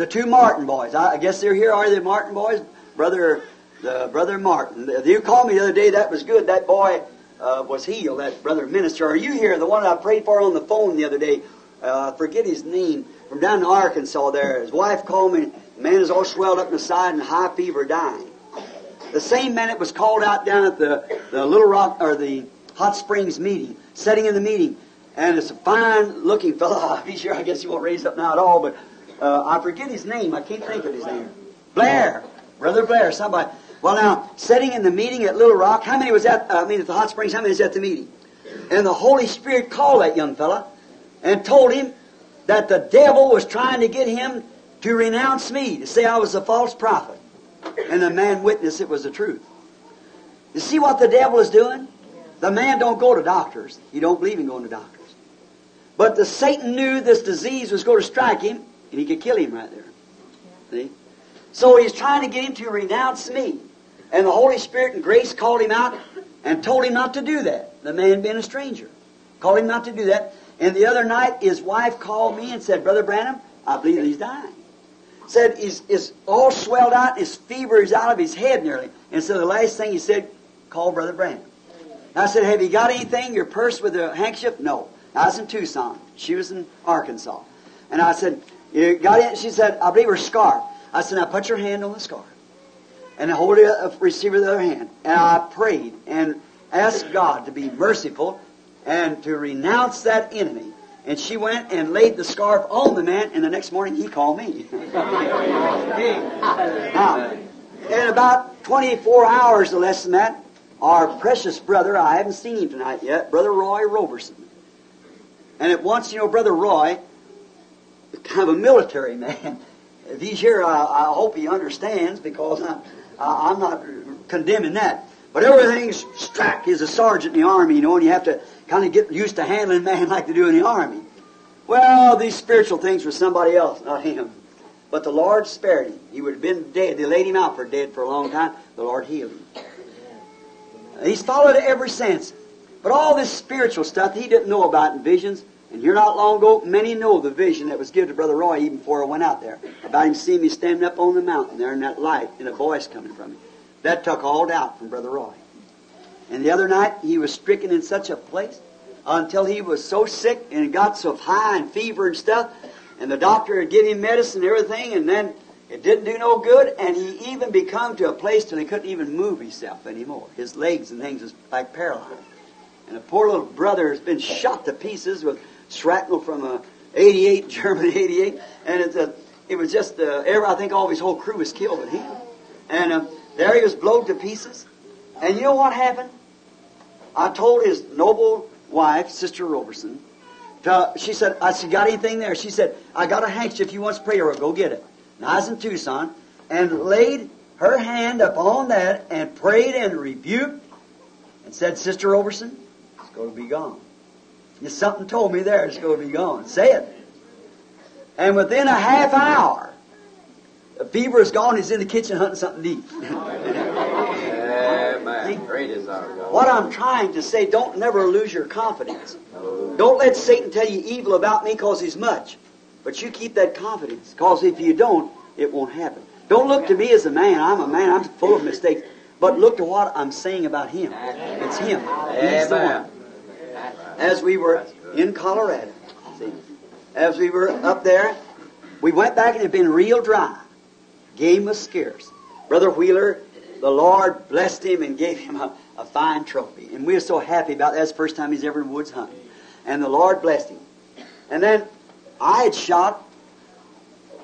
two Martin boys. I guess they're here. Are they Martin boys? Brother Martin. You called me the other day. That was good. That boy was healed. That brother minister. Are you here? The one I prayed for on the phone the other day. I forget his name. From down in Arkansas there. His wife called me. The man is all swelled up in the side and high fever, dying. The same man that was called out down at the Little Rock or the Hot Springs meeting, sitting in the meeting, and it's a fine-looking fellow. He's sure I guess he won't raise up now at all, but I forget his name. I can't think of his name. Blair, Brother Blair, somebody. Well, now, sitting in the meeting at Little Rock, how many was at, at the Hot Springs, how many was at the meeting? And the Holy Spirit called that young fella and told him that the devil was trying to get him to renounce me, to say I was a false prophet. And the man witnessed it was the truth. You see what the devil is doing? The man don't go to doctors. He don't believe in going to doctors. But the Satan knew this disease was going to strike him, and he could kill him right there. See? So he's trying to get him to renounce me. And the Holy Spirit and grace called him out and told him not to do that. The man being a stranger. Called him not to do that. And the other night, his wife called me and said, Brother Branham, I believe that he's dying. Said he's all swelled out, his fever is out of his head nearly. And so the last thing he said, call Brother Branham. And I said, have you got anything? Your purse with a handkerchief? No. I was in Tucson. She was in Arkansas. And I said, you got it? She said, I believe her scarf. I said, now put your hand on the scarf. And I hold it up, receiver with the other hand. And I prayed and asked God to be merciful and to renounce that enemy. And she went and laid the scarf on the man, and the next morning he called me. Now, in about 24 hours or less than that, our precious brother, I haven't seen him tonight yet, Brother Roy Roberson. And at once, you know, Brother Roy, kind of a military man. If he's here, I hope he understands, because I'm not condemning that. But everything's strack. He's a sergeant in the Army, you know, and you have to kind of get used to handling man like they do in the Army. Well, these spiritual things were somebody else, not him. But the Lord spared him. He would have been dead. They laid him out for dead for a long time. The Lord healed him. He's followed it ever since. But all this spiritual stuff he didn't know about in visions, and here not long ago, many know the vision that was given to Brother Roy even before I went out there, about him seeing me standing up on the mountain there in that light and a voice coming from him. That took all doubt from Brother Roy. And the other night, he was stricken in such a place until he was so sick and got so high and fever and stuff, and the doctor would give him medicine and everything, and then it didn't do no good, and he even become to a place till he couldn't even move himself anymore. His legs and things was like paralyzed. And the poor little brother has been shot to pieces with shrapnel from a German 88, and it was just, I think all of his whole crew was killed but him. And there he was blown to pieces. And you know what happened? I told his noble wife, Sister Roberson, she said, I said, got anything there? She said, I got a handkerchief. If you want to pray over, go get it. And I was in Tucson and laid her hand upon that and prayed and rebuked and said, Sister Roberson, it's going to be gone. If something told me there, it's going to be gone. Say it. And within a half hour, the fever is gone. He's in the kitchen hunting something to eat. See, what I'm trying to say, don't never lose your confidence. Don't let Satan tell you evil about me because he's much. But you keep that confidence, because if you don't, it won't happen. Don't look to me as a man. I'm a man. I'm full of mistakes. But look to what I'm saying about him. It's him. He's the one. As we were in Colorado, see, as we were up there, we went back and it had been real dry. Game was scarce. Brother Wheeler, the Lord blessed him and gave him a fine trophy. And we were so happy about that. That's the first time he's ever in woods hunting. And the Lord blessed him. And then I had shot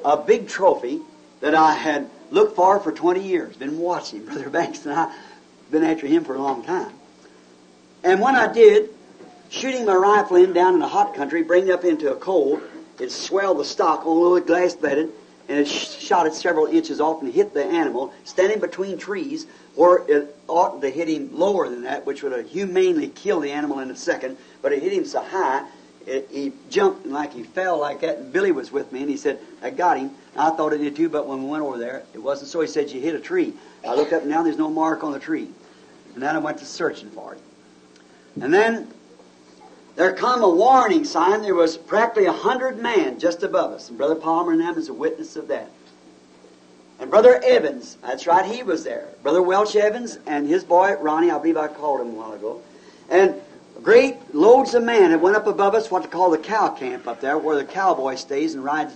a big trophy that I had looked for 20 years. Been watching Brother Banks, and I been after him for a long time. And when I did, shooting my rifle in down in the hot country, bringing it up into a cold, it swelled the stock all over the glass-bedded, and it shot it several inches off and hit the animal, standing between trees, or it oughtn't to hit him lower than that, which would have humanely killed the animal in a second, but it hit him so high, he jumped and like he fell like that, and Billy was with me, and he said, I got him. And I thought it did too, but when we went over there, it wasn't so. He said, you hit a tree. I looked up and down, there's no mark on the tree. And then I went to searching for it. And then there come a warning sign. There was practically 100 men just above us. And Brother Palmer and them is a witness of that. And Brother Evans, that's right, he was there. Brother Welch Evans and his boy, Ronnie, I believe I called him a while ago. And great loads of men that went up above us, what they call the cow camp up there, where the cowboy stays and rides,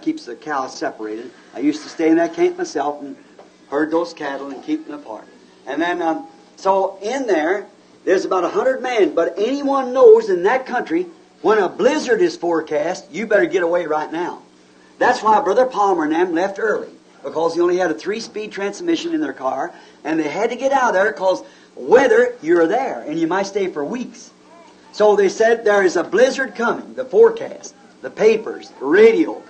keeps the cows separated. I used to stay in that camp myself and herd those cattle and keep them apart. And then, so in there, there's about 100 men, but anyone knows in that country, when a blizzard is forecast, you better get away right now. That's why Brother Palmer and them left early. because they only had a 3-speed transmission in their car, and they had to get out of there because weather, you're there, and you might stay for weeks. So they said there is a blizzard coming, the forecast, the papers, the radio,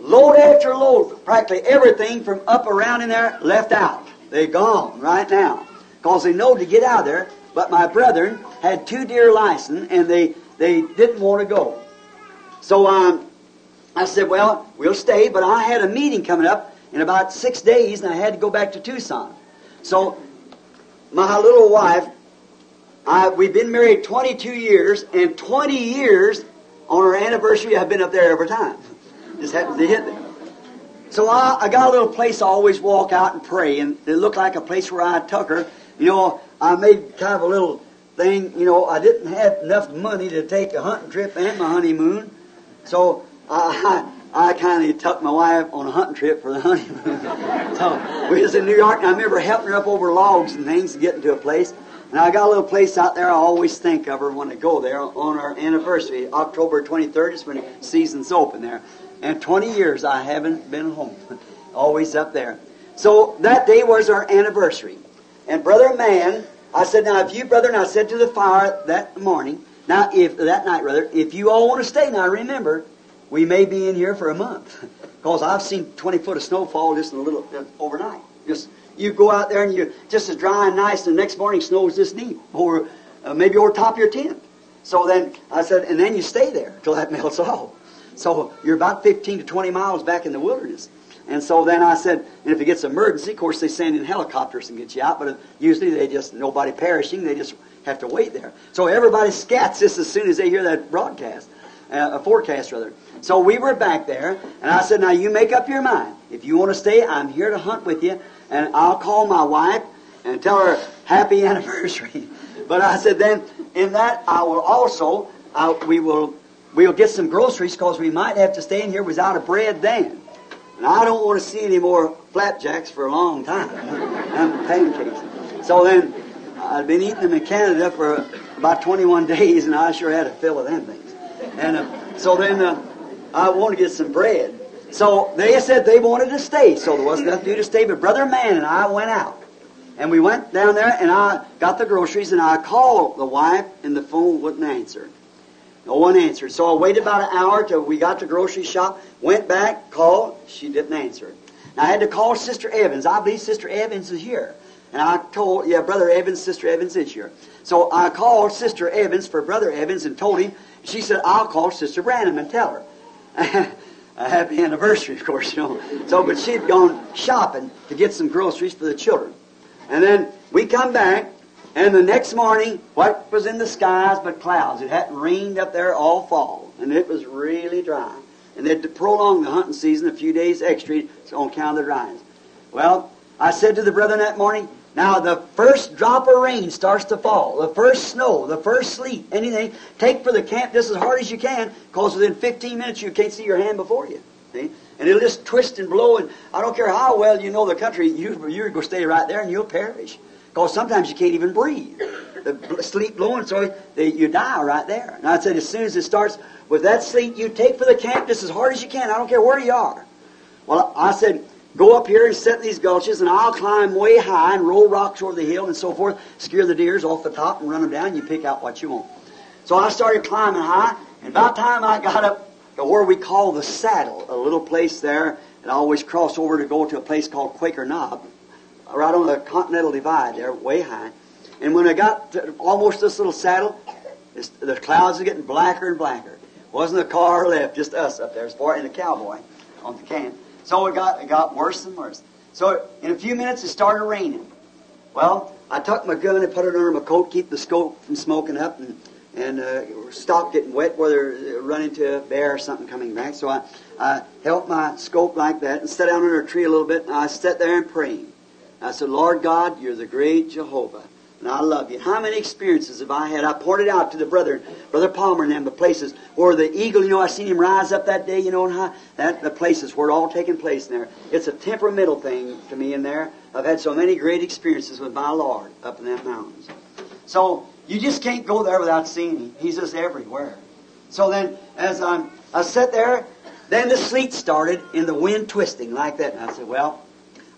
load after load, practically everything from up around in there left out. They're gone right now because they know to get out of there. But my brethren had 2 deer license, and they didn't want to go. So I said, well, we'll stay, but I had a meeting coming up in about 6 days, and I had to go back to Tucson. So my little wife, we've been married 22 years, and 20 years on our anniversary, I've been up there every time. Just happened to hit them. So I got a little place I always walk out and pray, and it looked like a place where I tuck her. You know, I made kind of a little thing. You know, I didn't have enough money to take a hunting trip and my honeymoon, so I kind of tucked my wife on a hunting trip for the honeymoon. So we was in New York, and I remember helping her up over logs and things to get into a place. And I got a little place out there I always think of her when I go there on our anniversary. October 23rd is when the season's open there. And 20 years I haven't been home. Always up there. So that day was our anniversary. And Brother Mann, I said, now if you, brethren, I said to the fire that morning, now if, that night rather, if you all want to stay, now remember, we may be in here for a month. Because I've seen 20 foot of snow fall just in a little, overnight. Just, you go out there and you're just as dry and nice, and the next morning snow is this deep, or maybe over top of your tent. So then I said, and then you stay there till that melts off. So you're about 15 to 20 miles back in the wilderness. And so then I said, and if it gets an emergency, of course they send in helicopters and get you out, but usually they just, nobody perishing, they just have to wait there. So everybody scats just as soon as they hear that broadcast, a forecast rather. So we were back there, and I said, now you make up your mind. If you want to stay, I'm here to hunt with you, and I'll call my wife and tell her happy anniversary. But I said, then in that I will also, we'll get some groceries because we might have to stay in here without a bread then. And I don't want to see any more flapjacks for a long time and pancakes. So then I'd been eating them in Canada for about 21 days, and I sure had a fill of them things. And so then I wanted to get some bread. So they said they wanted to stay, so there wasn't nothing to do to stay. But Brother Mann and I went out, and we went down there, and I got the groceries, and I called the wife, and the phone wouldn't answer. No one answered. So I waited about an hour till we got to the grocery shop, went back, called, she didn't answer. Now I had to call Sister Evans. I believe Sister Evans is here. And I told, yeah, Brother Evans, Sister Evans is here. So I called Sister Evans for Brother Evans and told him. She said, I'll call Sister Branham and tell her. A happy anniversary, of course, you know. So, but she'd gone shopping to get some groceries for the children. And then we come back, and the next morning, what was in the skies but clouds? It hadn't rained up there all fall, and it was really dry. And they'd prolonged the hunting season a few days extra on account of the dryness. Well, I said to the brethren that morning, now the first drop of rain starts to fall, the first snow, the first sleet, anything, take for the camp just as hard as you can, because within 15 minutes you can't see your hand before you. See? And it'll just twist and blow, and I don't care how well you know the country, you're going to stay right there and you'll perish. Because sometimes you can't even breathe. The sleet blowing, so you die right there. And I said, as soon as it starts with that sleet, you take for the camp just as hard as you can. I don't care where you are. Well, I said, go up here and set these gulches, and I'll climb way high and roll rocks over the hill and so forth, scare the deers off the top and run them down, and you pick out what you want. So I started climbing high, and about the time I got up to where we call the Saddle, a little place there, and I always cross over to go to a place called Quaker Knob, right on the Continental Divide there, way high. And when I got to almost this little saddle, the clouds are getting blacker and blacker. Wasn't a car left, just us up there, as far and a cowboy on the camp. So it got worse and worse. So in a few minutes, it started raining. Well, I tucked my gun and put it under my coat, keep the scope from smoking up, and stopped getting wet, whether it run into a bear or something coming back. So I held my scope like that and sat down under a tree a little bit, and I sat there and prayed. I said, Lord God, you're the great Jehovah, and I love you. How many experiences have I had? I pointed out to the brethren, Brother Palmer and them, the places where the eagle, you know, I seen him rise up that day, you know, and the places where it all taken place in there. It's a temperamental thing to me in there. I've had so many great experiences with my Lord up in that mountains. So you just can't go there without seeing him. He's just everywhere. So then as I sat there, Then the sleet started and the wind twisting like that. And I said, well,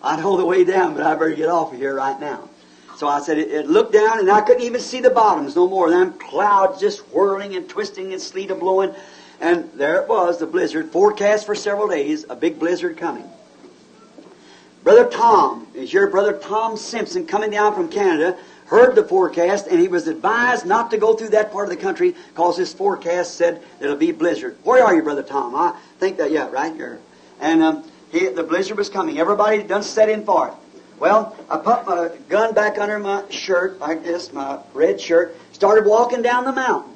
I know the way down, but I better get off of here right now. So I said, it looked down and I couldn't even see the bottoms no more. And them clouds just whirling and twisting and sleet a blowing. And there it was, the blizzard. Forecast for several days, a big blizzard coming. Brother Tom, is your brother Tom Simpson coming down from Canada, heard the forecast, and he was advised not to go through that part of the country because his forecast said it'll be blizzard. Where are you, Brother Tom? I think that, yeah, right here. And the blizzard was coming. Everybody done set in for it. Well, I put my gun back under my shirt like this, my red shirt, started walking down the mountain.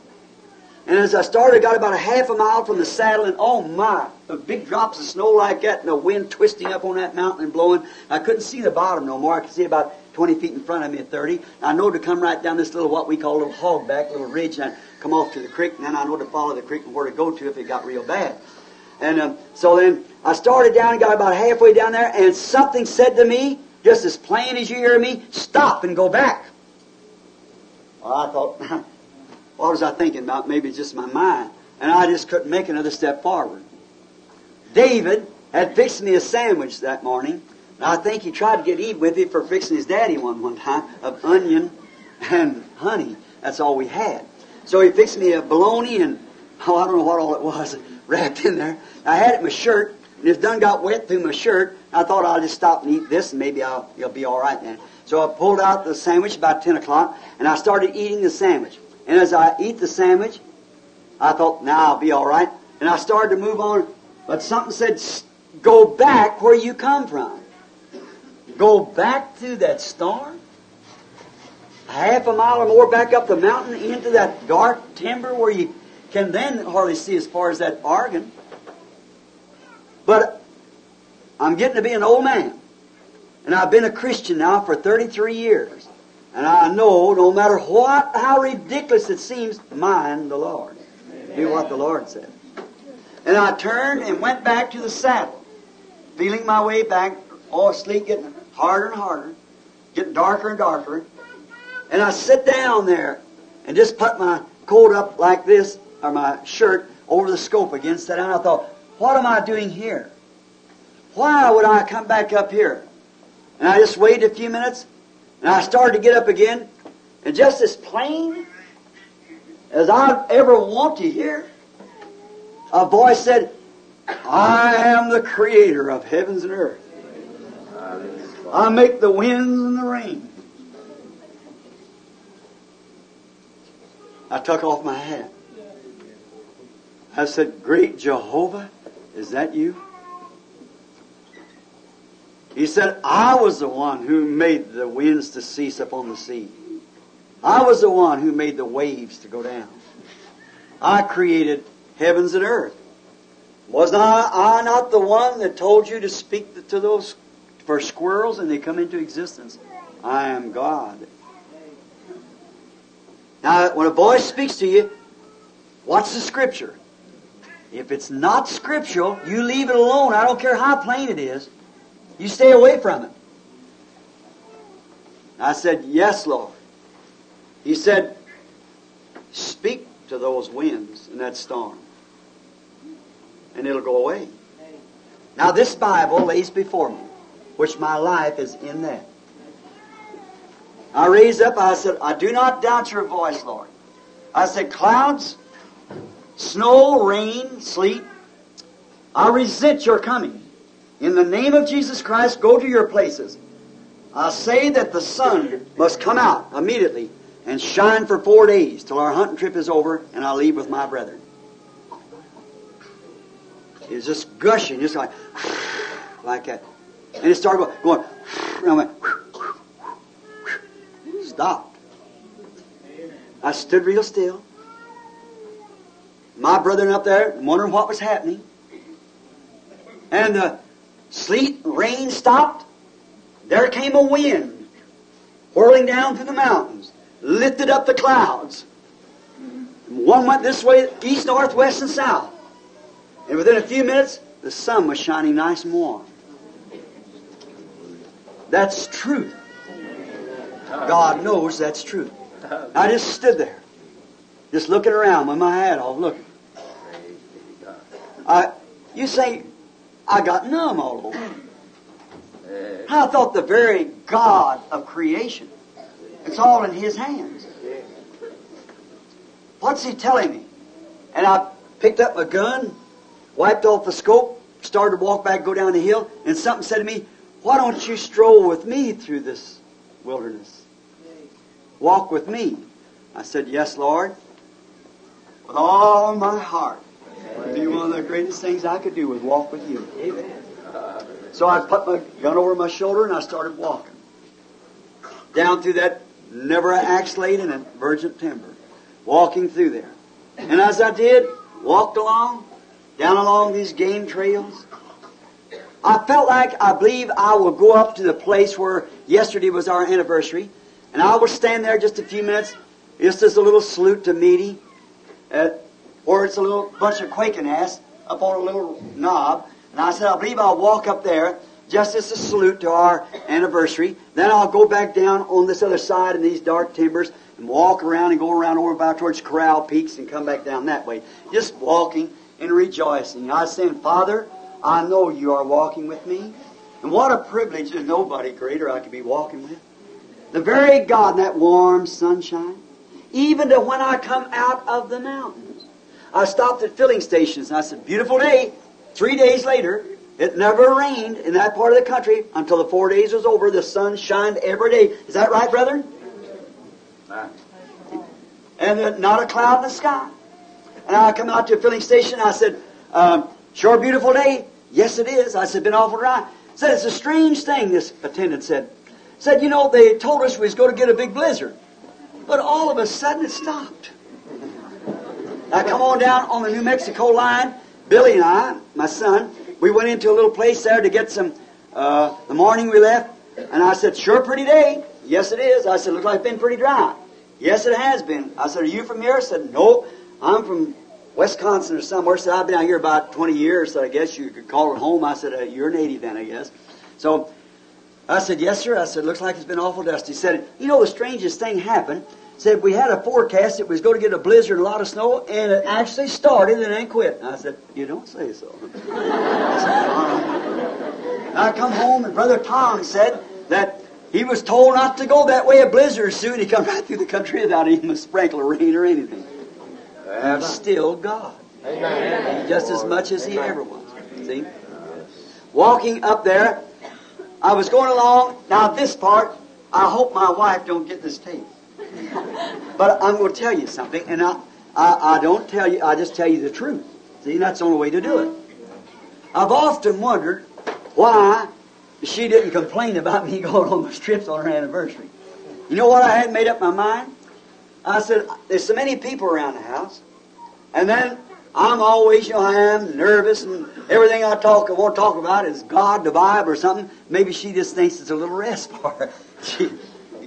And as I started, I got about a half a mile from the saddle, and oh my, the big drops of snow like that, and the wind twisting up on that mountain and blowing. I couldn't see the bottom no more. I could see about 20 feet in front of me at 30. I know to come right down this little, what we call little hogback, little ridge, and I come off to the creek, and then I know to follow the creek and where to go to if it got real bad. And so then I started down and got about halfway down there, and something said to me, just as plain as you hear me, stop and go back. Well, I thought... What was I thinking about? Maybe just my mind. And I just couldn't make another step forward. David had fixed me a sandwich that morning. And I think he tried to get even with me for fixing his daddy one time of onion and honey. That's all we had. So he fixed me a bologna and, oh, I don't know what all it was, wrapped in there. I had it in my shirt. And it done got wet through my shirt. I thought I'll just stop and eat this and maybe it'll be all right then. So I pulled out the sandwich about 10 o'clock and I started eating the sandwich. And as I eat the sandwich, I thought, now I'll be all right. And I started to move on, but something said, go back where you come from. Go back through that storm? Half a mile or more back up the mountain into that dark timber where you can then hardly see as far as that Oregon. But I'm getting to be an old man. And I've been a Christian now for 33 years. And I know, no matter what, how ridiculous it seems, mind the Lord. Amen. Do what the Lord said. And I turned and went back to the saddle, feeling my way back, all sleep getting harder and harder, getting darker and darker. And I sit down there and just put my coat up like this, or my shirt, over the scope again, sat down. I thought, what am I doing here? Why would I come back up here? And I just waited a few minutes. And I started to get up again, and just as plain as I ever want to hear, a voice said, I am the creator of heavens and earth. I make the winds and the rain. I took off my hat. I said, Great Jehovah, is that you? He said, I was the one who made the winds to cease upon the sea. I was the one who made the waves to go down. I created heavens and earth. Was I not the one that told you to speak to those for squirrels and they come into existence? I am God. Now, when a voice speaks to you, what's the scripture? If it's not scriptural, you leave it alone. I don't care how plain it is. You stay away from it. I said, yes, Lord. He said, speak to those winds and that storm, and it'll go away. Now this Bible lays before me, which my life is in that. I raised up, I said, I do not doubt your voice, Lord. I said, clouds, snow, rain, sleet, I resent your coming. In the name of Jesus Christ, go to your places. I say that the sun must come out immediately and shine for 4 days till our hunting trip is over and I leave with my brethren. It was just gushing, just like that. And it started going, and I went, stopped. I stood real still. My brethren up there wondering what was happening. And sleet, rain stopped. There came a wind whirling down through the mountains, lifted up the clouds. One went this way, east, north, west, and south. And within a few minutes, the sun was shining nice and warm. That's truth. God knows that's truth. I just stood there, just looking around with my hat off, looking. I You say, I got numb all over. I thought the very God of creation, it's all in His hands. What's He telling me? And I picked up my gun, wiped off the scope, started to walk back, go down the hill, and something said to me, why don't you stroll with me through this wilderness? Walk with me. I said, yes, Lord, with all my heart. It'd be one of the greatest things I could do was walk with you. Amen. So I put my gun over my shoulder and I started walking. Down through that never-axe laden and virgin timber. Walking through there. And as I did, walked along, down along these game trails. I felt like, I believe I will go up to the place where yesterday was our anniversary. And I will stand there just a few minutes, just as a little salute to Meaty. Or it's a little bunch of quaking ass up on a little knob. And I said, I believe I'll walk up there just as a salute to our anniversary. Then I'll go back down on this other side in these dark timbers and walk around and go around over by towards Corral Peaks and come back down that way. Just walking and rejoicing. I was saying, Father, I know you are walking with me. And what a privilege. There's nobody greater I could be walking with. The very God in that warm sunshine. Even to when I come out of the mountains. I stopped at filling stations and I said, beautiful day. 3 days later, it never rained in that part of the country until the 4 days was over. The sun shined every day. Is that right, brethren? And not a cloud in the sky. And I come out to a filling station. I said, sure, beautiful day. Yes, it is. I said, been awful dry. I said, it's a strange thing, this attendant said. Said, you know, they told us we was going to get a big blizzard. But all of a sudden it stopped. I come on down on the New Mexico line. Billy and I, my son, we went into a little place there to get some, the morning we left. And I said, sure, pretty day. Yes, it is. I said, looks like it's been pretty dry. Yes, it has been. I said, are you from here? I said, nope. I'm from Wisconsin or somewhere. I said, I've been out here about 20 years, so I guess you could call it home. I said, you're native then, I guess. So I said, yes, sir. I said, looks like it's been awful dusty. He said, you know, the strangest thing happened. Said, we had a forecast. It was going to get a blizzard and a lot of snow, and it actually started and then quit. And I said, you don't say so. And I come home, and Brother Tom said that he was told not to go that way. A blizzard soon. He come right through the country without even a sprinkle of rain or anything. He's still God. Amen. Just as much as He ever was. See? Walking up there, I was going along. Now this part, I hope my wife don't get this tape. But I'm going to tell you something, and I don't tell you, I just tell you the truth. See, that's the only way to do it. I've often wondered why she didn't complain about me going on those trips on her anniversary. You know what? I hadn't made up my mind. I said, there's so many people around the house, and then I'm always, you know, I am nervous, and everything I want to talk about is God, the Bible, or something. Maybe she just thinks it's a little rest for her. She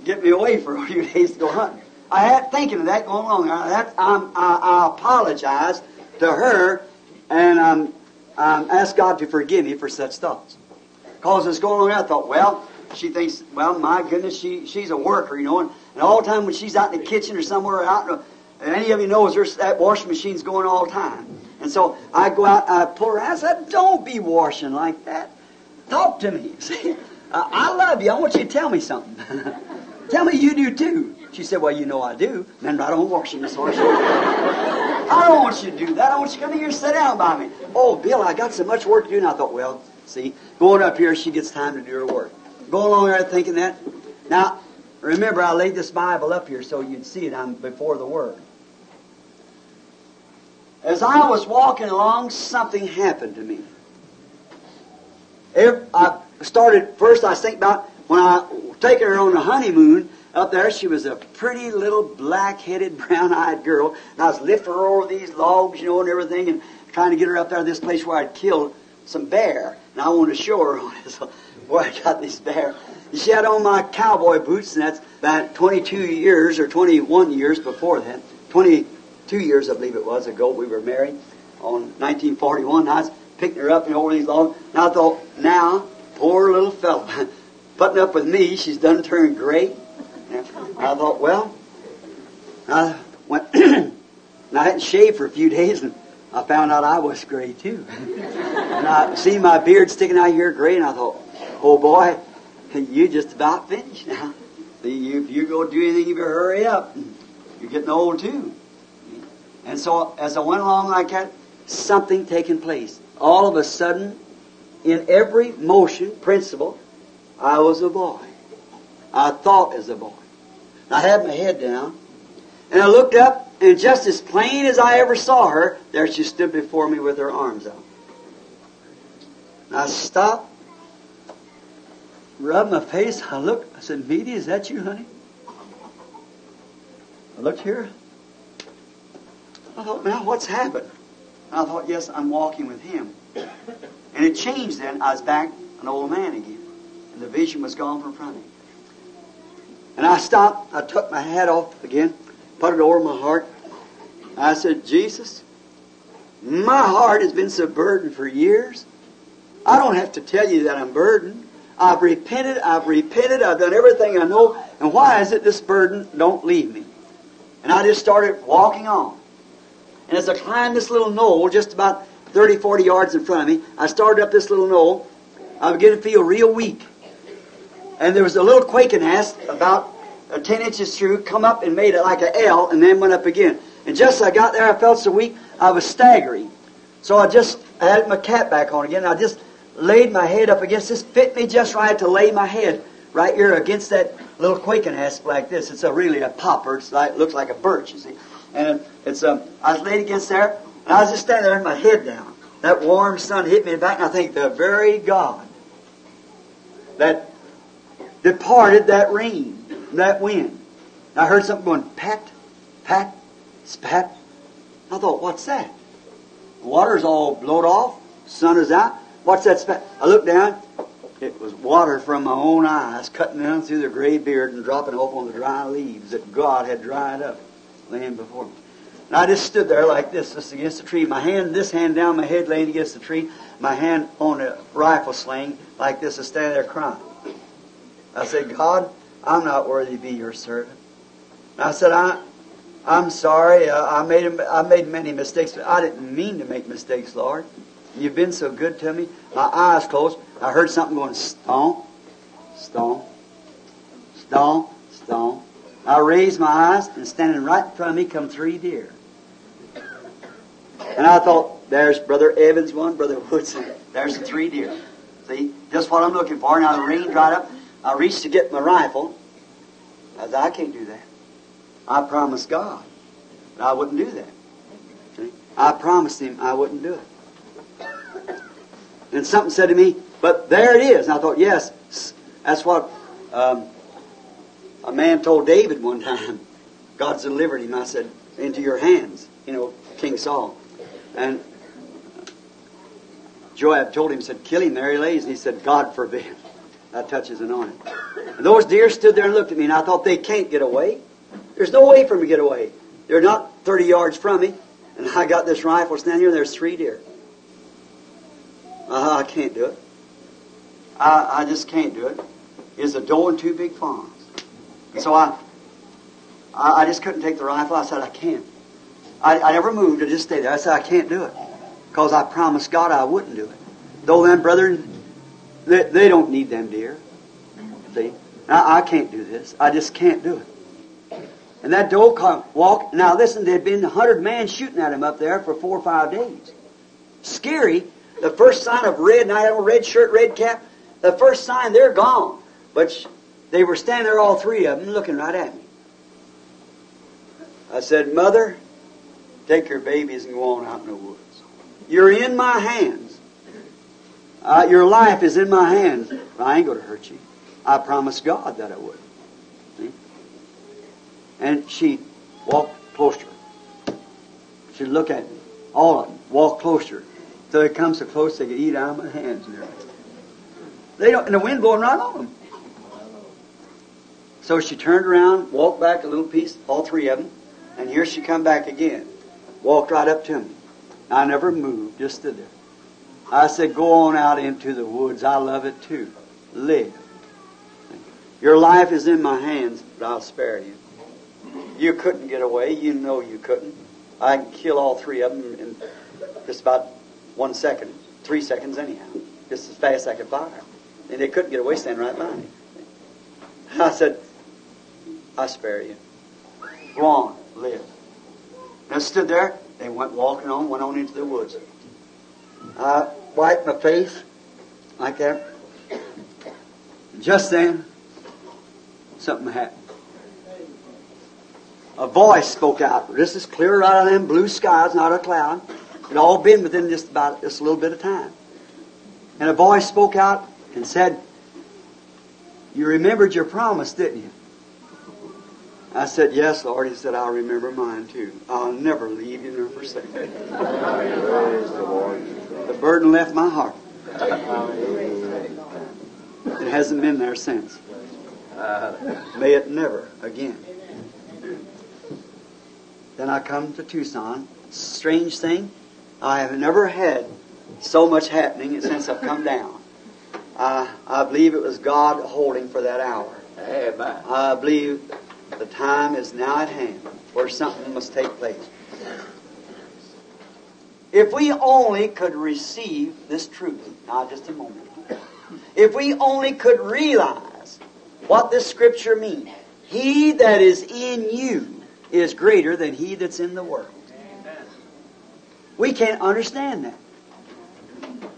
get me away for a few days to go hunting. I had thinking of that going along. I apologize to her, and I'm asked God to forgive me for such thoughts. Because it's going along, I thought, well, she thinks, well, my goodness, she's a worker, you know, and all the time when she's out in the kitchen or somewhere out, and any of you knows there's that washing machine's going all the time. And so I go out, I pull her out, I said, don't be washing like that. Talk to me. See, I love you. I want you to tell me something. Tell me you do too. She said, well, you know I do. Then right on washing this horse. I don't want you to do that. I want you to come in here and sit down by me. Oh, Bill, I got so much work to do. And I thought, well, see, going up here, she gets time to do her work. Going along there thinking that. Now, remember, I laid this Bible up here so you'd see it. I'm before the Word. As I was walking along, something happened to me. I started, first I think about when I taking her on the honeymoon up there. She was a pretty little black-headed, brown-eyed girl. And I was lifting her over these logs, you know, and everything, and trying to get her up there to this place where I'd killed some bear. And I wanted to show her on this, where I got this bear. And she had on my cowboy boots, and that's about 22 years or 21 years before that. 22 years, I believe it was, ago we were married on 1941. And I was picking her up, you know, over these logs. And I thought, now, poor little fella. Putting up with me, she's done turned gray. And I thought, well, I went and I hadn't shaved for a few days, and I found out I was gray too. And I see my beard sticking out here gray, and I thought, oh boy, you just about finished now. If you go do anything, you better hurry up. You're getting old too. And so as I went along like that, something taking place. All of a sudden, in every motion, principle, I was a boy. I thought as a boy. And I had my head down, and I looked up, and just as plain as I ever saw her, there she stood before me with her arms out. And I stopped, rubbed my face, I looked, I said, "Meaty, is that you, honey?" I looked here, I thought, now what's happened? And I thought, yes, I'm walking with him. And it changed then. I was back an old man again. And the vision was gone from front of me. And I stopped. I took my hat off again, put it over my heart. I said, "Jesus, my heart has been so burdened for years. I don't have to tell you that I'm burdened. I've repented, I've done everything I know. And why is it this burden don't leave me?" And I just started walking on. And as I climbed this little knoll, just about 30, 40 yards in front of me, I started up this little knoll. I began to feel real weak. And there was a little quaking ass about 10 inches through, come up and made it like an L, and then went up again. And just as I got there, I felt so weak, I was staggering. So I had my cap back on again, and I just laid my head up against this. Fit me just right to lay my head right here against that little quaking ass like this. It's really a popper. It looks like a birch, you see. And I was laid against there, and I was just standing there with my head down. That warm sun hit me in the back, and I think the very God that departed that rain, that wind. And I heard something going, pat, pat, spat. I thought, what's that? The water's all blowed off, sun is out. What's that spat? I looked down. It was water from my own eyes cutting down through the gray beard and dropping off on the dry leaves that God had dried up, laying before me. And I just stood there like this, just against the tree. My hand, this hand down, my head laying against the tree. My hand on a rifle sling like this, and standing there crying. I said, "God, I'm not worthy to be your servant." And I said, I'm sorry. I made many mistakes. But I didn't mean to make mistakes, Lord. You've been so good to me. My eyes closed. I heard something going, stomp, stomp, stomp, stomp. I raised my eyes, and standing right in front of me come three deer. And I thought, there's Brother Evans one, Brother Woodson. There's the three deer. See, just what I'm looking for. Now the rain dried up. I reached to get my rifle. I said, I can't do that. I promised God that I wouldn't do that. See? I promised Him I wouldn't do it. And something said to me, but there it is. And I thought, yes, that's what a man told David one time. God's delivered him, I said, into your hands. You know, King Saul. And Joab told him, said, kill him, there he lays. And he said, God forbid. That touches an anointing. And those deer stood there and looked at me, and I thought, they can't get away. There's no way for them to get away. They're not 30 yards from me. And I got this rifle standing here, and there's three deer. I can't do it. I just can't do it. It's a doe and two big fawns. And so I just couldn't take the rifle. I said, I can't. I never moved. I just stayed there. I said, I can't do it. Because I promised God I wouldn't do it. Though them brethren, they don't need them deer. See? I can't do this. I just can't do it. And that doe walked. Now listen, there had been 100 men shooting at him up there for 4 or 5 days. Scary. The first sign of red, and I had a red shirt, red cap. The first sign, they're gone. But they were standing there, all three of them, looking right at me. I said, Mother, take your babies and go on out in the woods. You're in my hands. Your life is in my hands. I ain't going to hurt you. I promised God that I would. See? And she walked closer. She'd look at me. All of them walked closer. So they come so close they could eat out of my hands. They don't, and the wind blowing right on them. So she turned around, walked back a little piece, all three of them, and here she come back again. Walked right up to me. I never moved, just stood there. I said, go on out into the woods. I love it too. Live. Your life is in my hands, but I'll spare you. You couldn't get away. You know you couldn't. I can kill all three of them Just about 1 second, 3 seconds anyhow. Just as fast as I could fire. And they couldn't get away standing right by me. I said, I spare you. Go on, live. And I stood there. They went walking on, went on into the woods. I wiped my face like that. Just then, something happened. A voice spoke out. This is clear out of them blue skies, not a cloud. It all been within just about this little bit of time. And a voice spoke out and said, "You remembered your promise, didn't you?" I said, "Yes, Lord." He said, "I'll remember mine too. I'll never leave you nor forsake you." The burden left my heart. It hasn't been there since. May it never again. Then I come to Tucson. Strange thing, I have never had so much happening since I've come down. I believe it was God holding for that hour. Amen. I believe the time is now at hand where something must take place. If we only could receive this truth, now just a moment. If we only could realize what this Scripture means, he that is in you is greater than he that's in the world. Amen. We can't understand that.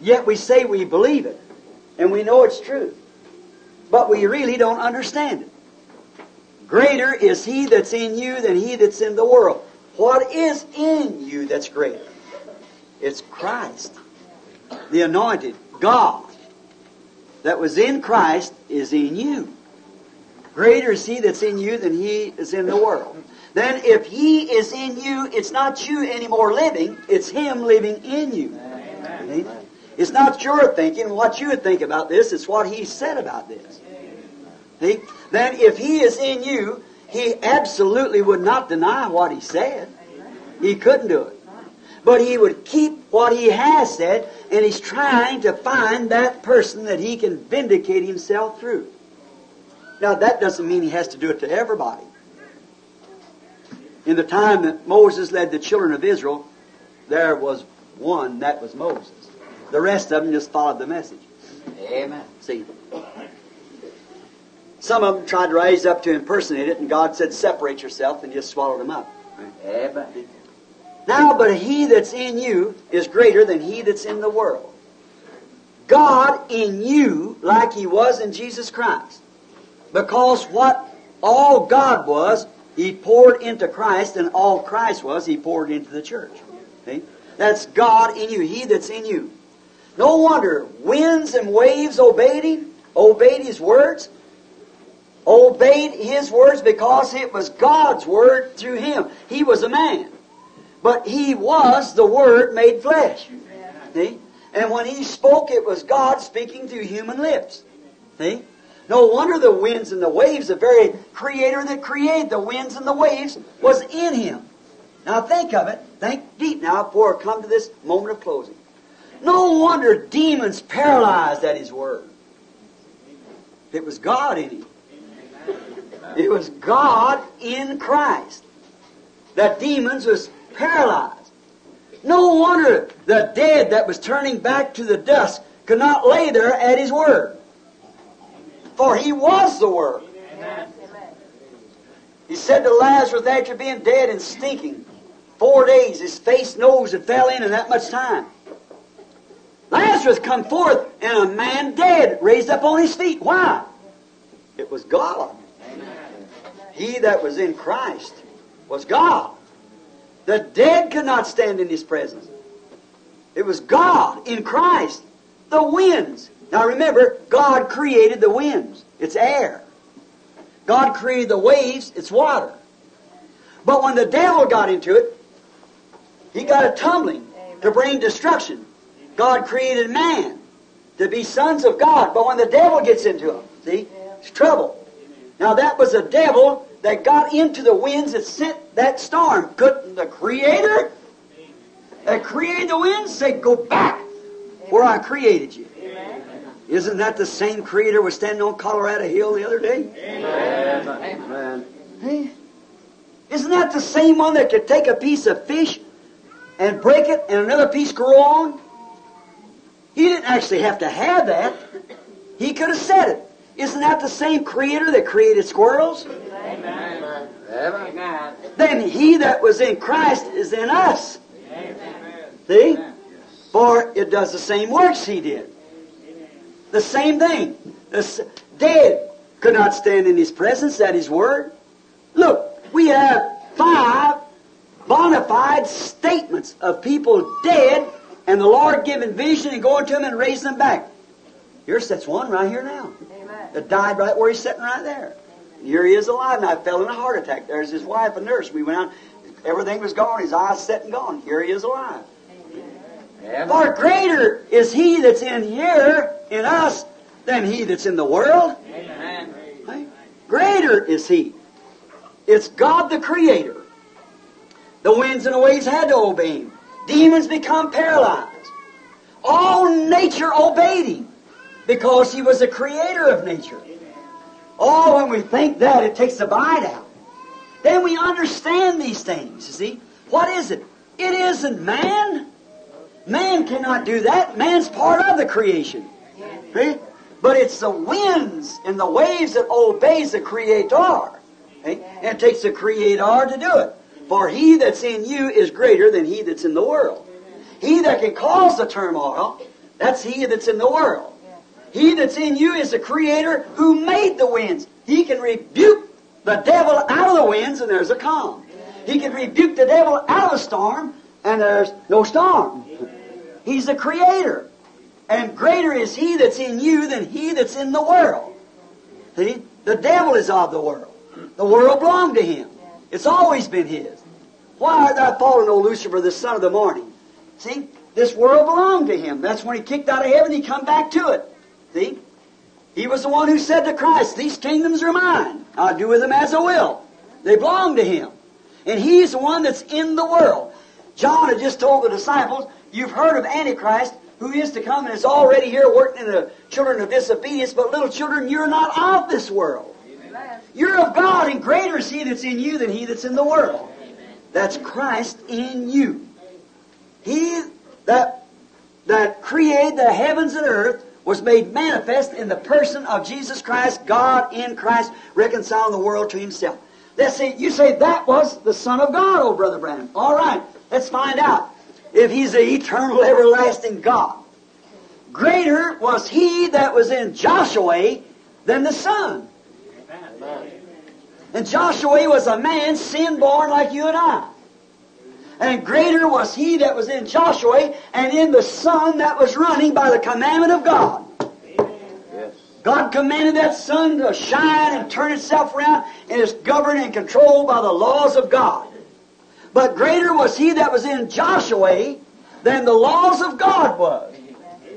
Yet we say we believe it, and we know it's true. But we really don't understand it. Greater is he that's in you than he that's in the world. What is in you that's greater? It's Christ, the anointed God. That was in Christ is in you. Greater is he that's in you than he is in the world. Then if he is in you, it's not you anymore living, it's him living in you. Amen. It's not your thinking, what you would think about this, it's what he said about this. See? Then if he is in you, he absolutely would not deny what he said. He couldn't do it. But he would keep what he has said, and he's trying to find that person that he can vindicate himself through. Now, that doesn't mean he has to do it to everybody. In the time that Moses led the children of Israel, there was one, that was Moses. The rest of them just followed the message. Amen. See? Some of them tried to rise up to impersonate it, and God said, "Separate yourself," and just swallowed them up. Amen. Now, but he that's in you is greater than he that's in the world. God in you like he was in Jesus Christ. Because what all God was, he poured into Christ, and all Christ was, he poured into the church. See? That's God in you, he that's in you. No wonder winds and waves obeyed him, obeyed his words, obeyed his words because it was God's word through him. He was a man. But he was the Word made flesh. See? And when he spoke, it was God speaking through human lips. See? No wonder the winds and the waves, the very creator that created the winds and the waves, was in him. Now think of it. Think deep now before I come to this moment of closing. No wonder demons paralyzed at his Word. It was God in him. It was God in Christ. That demons was paralyzed. No wonder the dead that was turning back to the dust could not lay there at his word. For he was the word. Amen. He said to Lazarus, "After being dead and stinking 4 days, his face, nose, and fell in that much time. Lazarus come forth, and a man dead raised up on his feet." Why? It was God. Amen. He that was in Christ was God. The dead could not stand in his presence. It was God in Christ. The winds. Now remember, God created the winds. It's air. God created the waves. It's water. But when the devil got into it, he got a tumbling to bring destruction. God created man to be sons of God. But when the devil gets into him, see, it's trouble. Now that was a devil that got into the winds that sent that storm. Couldn't the Creator that created the winds say, "Go back where I created you"? Amen. Isn't that the same Creator was standing on Colorado Hill the other day? Amen. Amen. Hey? Isn't that the same one that could take a piece of fish and break it and another piece grow on? He didn't actually have to have that. He could have said it. Isn't that the same creator that created squirrels? Amen. Amen. Then he that was in Christ is in us. Amen. See? Amen. For it does the same works he did. Amen. The same thing. The dead could not stand in his presence at his word. Look, we have 5 bona fide statements of people dead and the Lord giving vision and going to them and raising them back. Here sits one right here now. Amen. That died right where he's sitting right there. Amen. Here he is alive, and I fell in a heart attack. There's his wife, a nurse. We went out. Everything was gone. His eyes set and gone. Here he is alive. Amen. Far greater is he that's in here, in us, than he that's in the world. Amen. Right? Greater is he. It's God the Creator. The winds and the waves had to obey him. Demons become paralyzed. All nature obeyed him, because he was the creator of nature. Oh, when we think that, it takes the bite out. Then we understand these things, you see. What is it? It isn't man. Man cannot do that. Man's part of the creation. See? But it's the winds and the waves that obeys the Creator. See? And it takes the Creator to do it. For he that's in you is greater than he that's in the world. He that can cause the turmoil, that's he that's in the world. He that's in you is the Creator who made the winds. He can rebuke the devil out of the winds, and there's a calm. He can rebuke the devil out of the storm, and there's no storm. He's the Creator. And greater is he that's in you than he that's in the world. See? The devil is of the world. The world belonged to him. It's always been his. Why art thou fallen, O Lucifer, the son of the morning? See? This world belonged to him. That's when he kicked out of heaven, he come back to it. See? He was the one who said to Christ, these kingdoms are mine. I'll do with them as I will. They belong to him. And he's the one that's in the world. John had just told the disciples, you've heard of Antichrist, who is to come and is already here working in the children of disobedience. But little children, you're not of this world. Amen. You're of God, and greater is he that's in you than he that's in the world. Amen. That's Christ in you. He that created the heavens and earth was made manifest in the person of Jesus Christ, God in Christ, reconciling the world to himself. Let's see, you say that was the Son of God, oh Brother Branham. All right, let's find out if he's the eternal, everlasting God. Greater was he that was in Joshua than the Son. Amen. And Joshua was a man sin-born like you and I. And greater was he that was in Joshua and in the sun that was running by the commandment of God. Yes. God commanded that sun to shine and turn itself around, and is governed and controlled by the laws of God. But greater was he that was in Joshua than the laws of God was.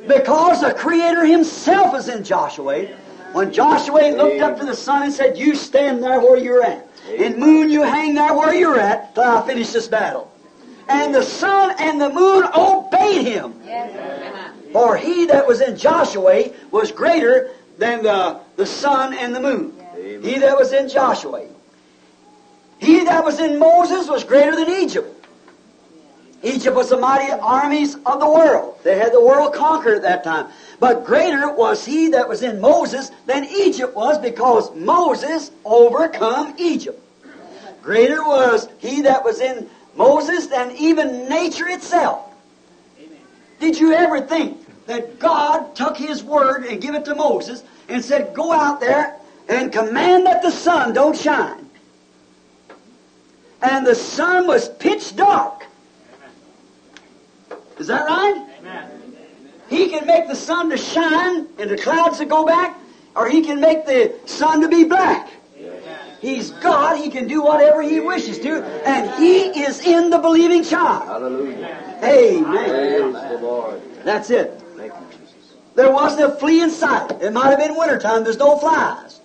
Because the Creator himself is in Joshua. When Joshua looked up to the sun and said, you stand there where you're at. And moon, you hang there where you're at till I finish this battle. And the sun and the moon obeyed him. Yes. For he that was in Joshua was greater than the sun and the moon. Yes. He that was in Joshua. He that was in Moses was greater than Egypt. Egypt was the mighty armies of the world. They had the world conquered at that time. But greater was he that was in Moses than Egypt was, because Moses overcome Egypt. Greater was he that was in Moses than even nature itself. Amen. Did you ever think that God took his word and gave it to Moses and said, go out there and command that the sun don't shine? And the sun was pitch dark. Amen. Is that right? Amen. He can make the sun to shine and the clouds to go back, or he can make the sun to be black. He's God. He can do whatever he wishes to. And he is in the believing child. Hallelujah. Amen. Praise the Lord. That's it. Thank you, Jesus. There wasn't a flea in sight. It might have been wintertime. There's no flies.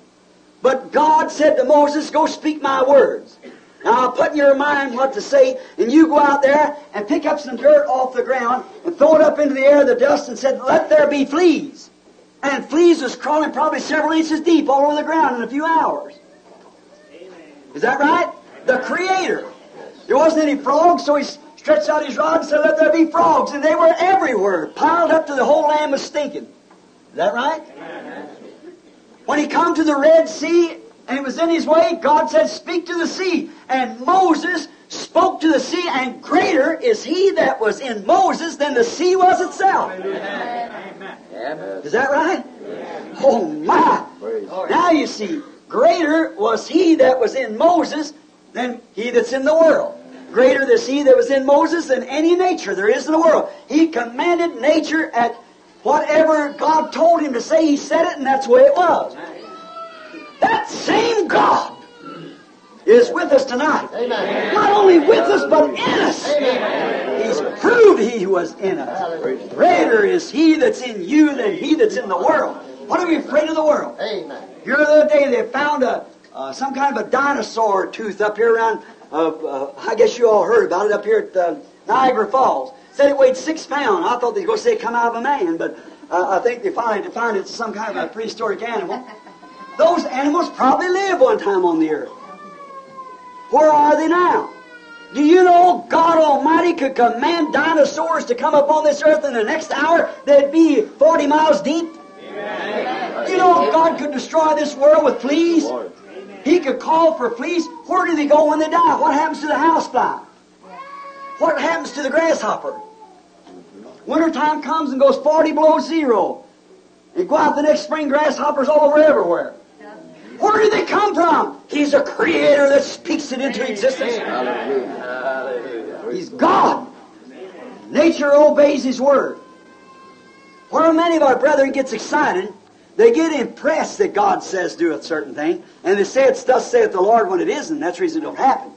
But God said to Moses, go speak my words. Now I'll put in your mind what to say, and you go out there and pick up some dirt off the ground and throw it up into the air, the dust, and said, let there be fleas. And fleas was crawling probably several inches deep all over the ground in a few hours. Is that right? The Creator. There wasn't any frogs, so he stretched out his rod and said, let there be frogs. And they were everywhere, piled up to the whole land was stinking. Is that right? Amen. When he come to the Red Sea and it was in his way, God said, speak to the sea. And Moses spoke to the sea, and greater is he that was in Moses than the sea was itself. Amen. Amen. Is that right? Amen. Oh my! Praise. Now you see, greater was he that was in Moses than he that's in the world. Greater is he that was in Moses than any nature there is in the world. He commanded nature at whatever God told him to say, he said it, and that's the way it was. That same God is with us tonight. Amen. Not only with us, but in us. Amen. He's proved he was in us. Greater is he that's in you than he that's in the world. What are we afraid of the world? Amen. Here the other day they found some kind of a dinosaur tooth up here around, I guess you all heard about it, up here at Niagara Falls. Said it weighed 6 pounds. I thought they were going to say it come out of a man, but I think they finally defined it as some kind of a prehistoric animal. Those animals probably lived one time on the earth. Where are they now? Do you know God Almighty could command dinosaurs to come upon this earth in the next hour? They'd be 40 miles deep. Amen. You know God could destroy this world with fleas? He could call for fleas. Where do they go when they die? What happens to the housefly? What happens to the grasshopper? Wintertime comes and goes 40 below zero. You go out the next spring, grasshoppers all over everywhere. Where do they come from? He's a creator that speaks it into existence. He's God. Nature obeys His Word. Where many of our brethren gets excited, they get impressed that God says do a certain thing, and they say it's thus saith the Lord when it isn't. That's the reason it don't happen.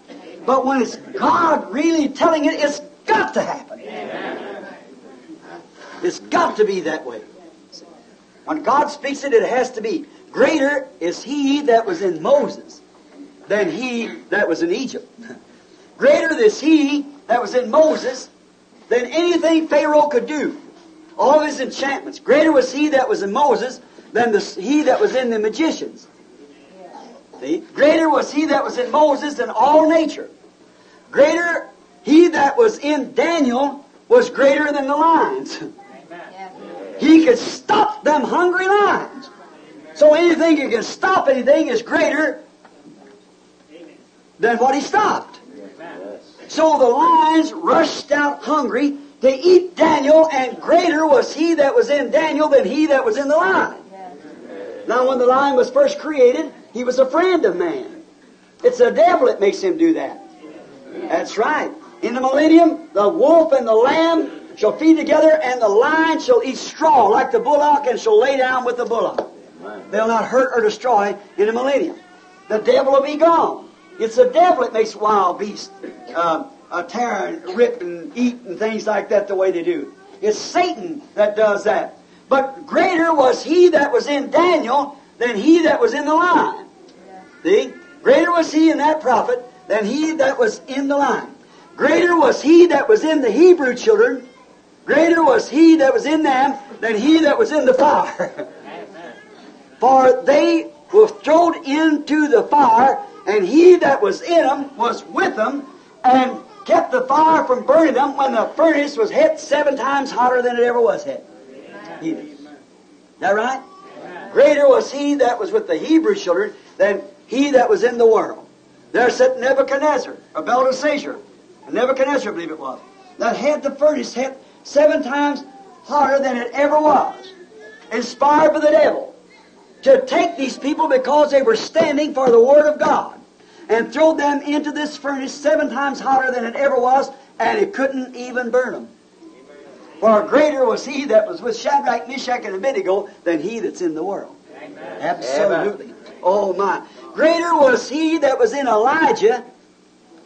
But when it's God really telling it, it's got to happen. It's got to be that way. When God speaks it, it has to be. Greater is he that was in Moses than he that was in Egypt. Greater is he that was in Moses than anything Pharaoh could do. All of his enchantments. Greater was he that was in Moses than he that was in the magicians. See? Greater was he that was in Moses than all nature. Greater he that was in Daniel was greater than the lions. He could stop them hungry lions. So anything that can stop anything is greater than what he stopped. So the lions rushed out hungry to eat Daniel, and greater was he that was in Daniel than he that was in the lion. Now when the lion was first created, he was a friend of man. It's the devil that makes him do that. That's right. In the millennium, the wolf and the lamb shall feed together, and the lion shall eat straw like the bullock, and shall lay down with the bullock. They'll not hurt or destroy in the millennium. The devil will be gone. It's the devil that makes wild beasts tear and rip and eat and things like that the way they do. It's Satan that does that. But greater was he that was in Daniel than he that was in the lion. See? Greater was he in that prophet than he that was in the lion. Greater was he that was in the Hebrew children. Greater was he that was in them than he that was in the fire. For they were thrown into the fire, and he that was in them was with them, and kept the fire from burning them when the furnace was hit 7 times hotter than it ever was hit. Is that right? Amen. Greater was he that was with the Hebrew children than he that was in the world. There sat Nebuchadnezzar, or Belteshazzar, Nebuchadnezzar, I believe it was, that had the furnace hit 7 times hotter than it ever was, inspired by the devil to take these people because they were standing for the Word of God, and throw them into this furnace 7 times hotter than it ever was, and it couldn't even burn them. For greater was he that was with Shadrach, Meshach, and Abednego than he that's in the world. Amen. Absolutely. Amen. Oh my. Greater was he that was in Elijah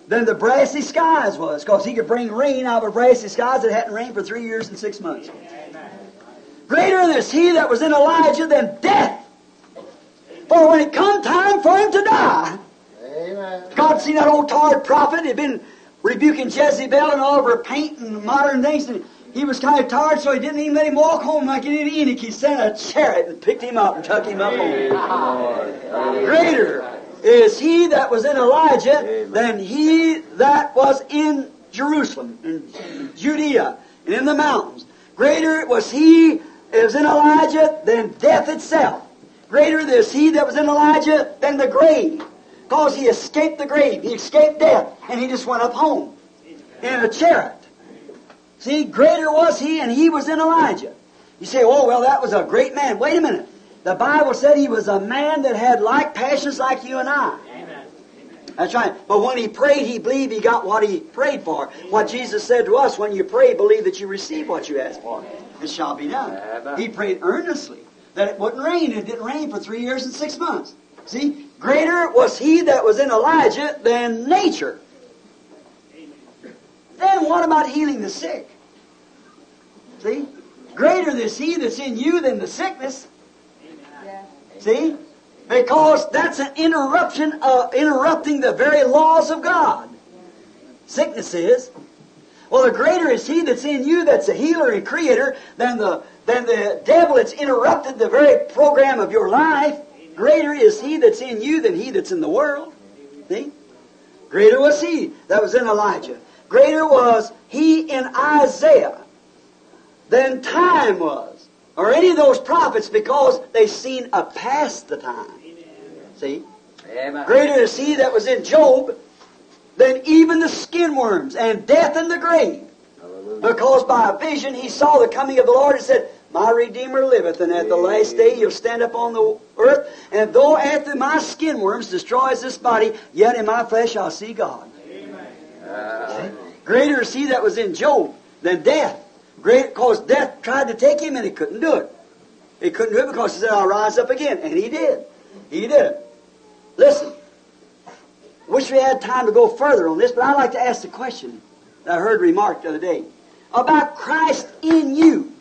than the brassy skies was, because he could bring rain out of brassy skies that hadn't rained for 3 years and 6 months. Amen. Greater is he that was in Elijah than death. For when it come time for him to die, amen, God seen that old tired prophet had been rebuking Jezebel and all of her paint and modern things, and he was kind of tired, so he didn't even let him walk home like an Enoch. He sent a chariot and picked him up and took him up home. Greater is he that was in Elijah than he that was in Jerusalem and Judea and in the mountains. Greater was he that was in Elijah than death itself. Greater is he that was in Elijah than the grave. Because he escaped the grave. He escaped death. And he just went up home in a chariot. See, greater was he, and he was in Elijah. You say, oh, well, that was a great man. Wait a minute. The Bible said he was a man that had like passions like you and I. Amen. That's right. But when he prayed, he believed he got what he prayed for. What Jesus said to us, when you pray, believe that you receive what you ask for. It shall be done. He prayed earnestly that it wouldn't rain. It didn't rain for 3 years and 6 months. See, greater was he that was in Elijah than nature. Then what about healing the sick? See? Greater is he that's in you than the sickness. Yeah. See? Because that's an interruption of interrupting the very laws of God. Sickness is. Well, the greater is he that's in you that's a healer and creator than the devil that's interrupted the very program of your life. Greater is he that's in you than he that's in the world. See? Greater was he that was in Elijah. Greater was he in Isaiah than time was, or any of those prophets, because they've seen a past the time. See? Amen. Greater is he that was in Job than even the skinworms and death and the grave. Hallelujah. Because by a vision he saw the coming of the Lord and said, my Redeemer liveth, and at the last day he'll stand up on the earth, and though after my skinworms destroys this body, yet in my flesh I'll see God. Greater is he that was in Job than death. Great, because death tried to take him and he couldn't do it. He couldn't do it because he said, I'll rise up again. And he did. He did it. Listen, wish we had time to go further on this, but I'd like to ask the question that I heard remarked the other day about Christ in you.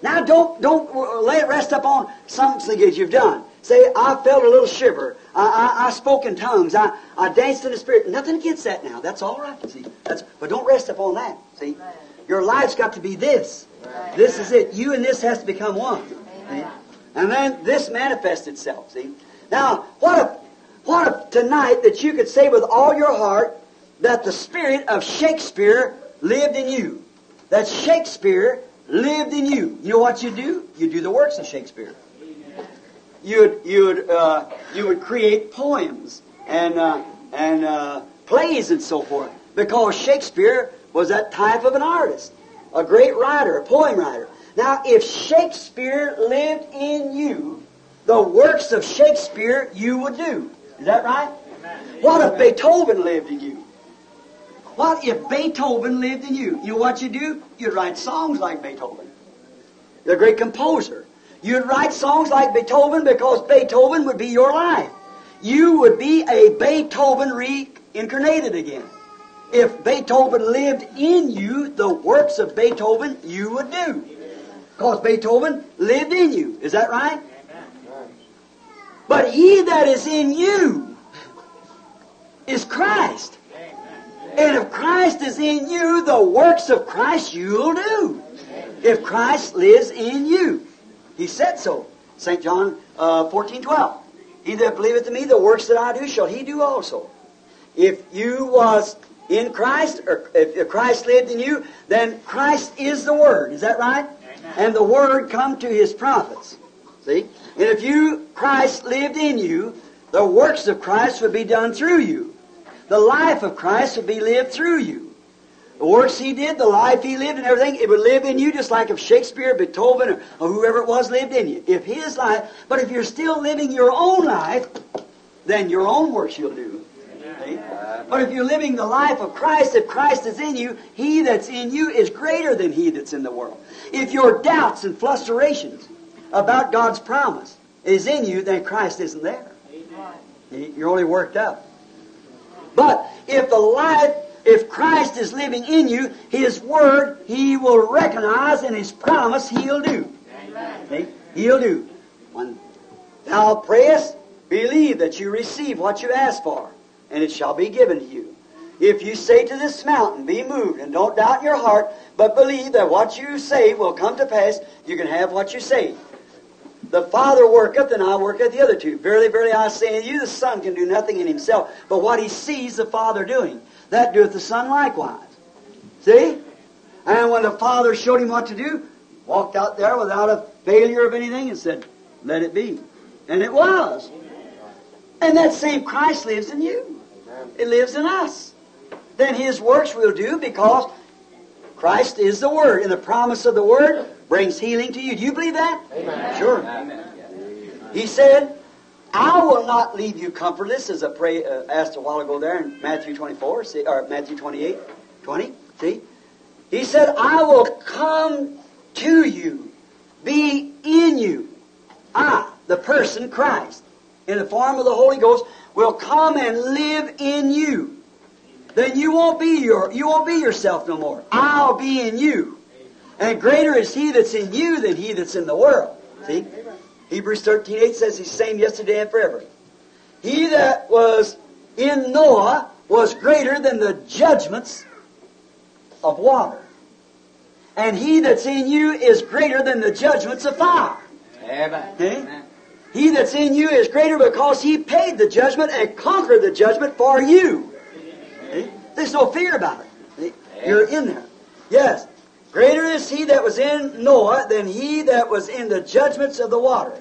Now don't let it rest upon something that you've done. Say, I felt a little shiver. I spoke in tongues. I danced in the Spirit. Nothing against that now. That's all right. See? But don't rest upon that. See? Amen. Your life's got to be this. Amen. This is it. You and this has to become one. See? And then this manifests itself. See? Now, what if tonight that you could say with all your heart that the spirit of Shakespeare lived in you? That Shakespeare lived in you. You know what you do? You do the works of Shakespeare. You would create poems and plays and so forth, because Shakespeare was that type of an artist, a great writer, a poem writer. Now, if Shakespeare lived in you, the works of Shakespeare you would do. Is that right? Amen. What if Beethoven lived in you? What if Beethoven lived in you? You know what you do? You write songs like Beethoven, the great composer. You'd write songs like Beethoven, because Beethoven would be your life. You would be a Beethoven reincarnated again. If Beethoven lived in you, the works of Beethoven you would do. Because Beethoven lived in you. Is that right? But he that is in you is Christ. And if Christ is in you, the works of Christ you'll do. If Christ lives in you. He said so. St. John 14:12. He that believeth in me, the works that I do, shall he do also. If you was in Christ, or if Christ lived in you, then Christ is the Word. Is that right? Amen. And the Word come to His prophets. See? And if you, Christ lived in you, the works of Christ would be done through you. The life of Christ would be lived through you. The works he did, the life he lived and everything, it would live in you, just like if Shakespeare, Beethoven, or whoever it was lived in you. If his life, but if you're still living your own life, then your own works you'll do. See? But if you're living the life of Christ, if Christ is in you, he that's in you is greater than he that's in the world. If your doubts and fluctuations about God's promise is in you, then Christ isn't there. Amen. You're only worked up. But if the life... If Christ is living in you, His Word He will recognize, and His promise He'll do. Amen. See? He'll do. When thou prayest, believe that you receive what you ask for, and it shall be given to you. If you say to this mountain, be moved, and don't doubt in your heart, but believe that what you say will come to pass, you can have what you say. The Father worketh, and I worketh the other two. Verily, verily, I say unto you, the Son can do nothing in himself, but what he sees the Father doing. That doeth the Son likewise. See? And when the Father showed him what to do, he walked out there without a failure of anything and said, let it be. And it was. And that same Christ lives in you. It lives in us. Then His works we'll do because Christ is the Word. And the promise of the Word brings healing to you. Do you believe that? Amen. Sure. Amen. He said, I will not leave you comfortless, as I asked a while ago there in Matthew 24, see, or Matthew 28, 20. See? He said, I will come to you, be in you. I, the person Christ, in the form of the Holy Ghost, will come and live in you. Then you won't be yourself no more. I'll be in you. And greater is He that's in you than he that's in the world. See? Hebrews 13:8 says He's the same yesterday and forever. He that was in Noah was greater than the judgments of water. And He that's in you is greater than the judgments of fire. Amen. Okay? He that's in you is greater because He paid the judgment and conquered the judgment for you. See? There's no fear about it. See? You're in there. Yes. Greater is He that was in Noah than he that was in the judgments of the water,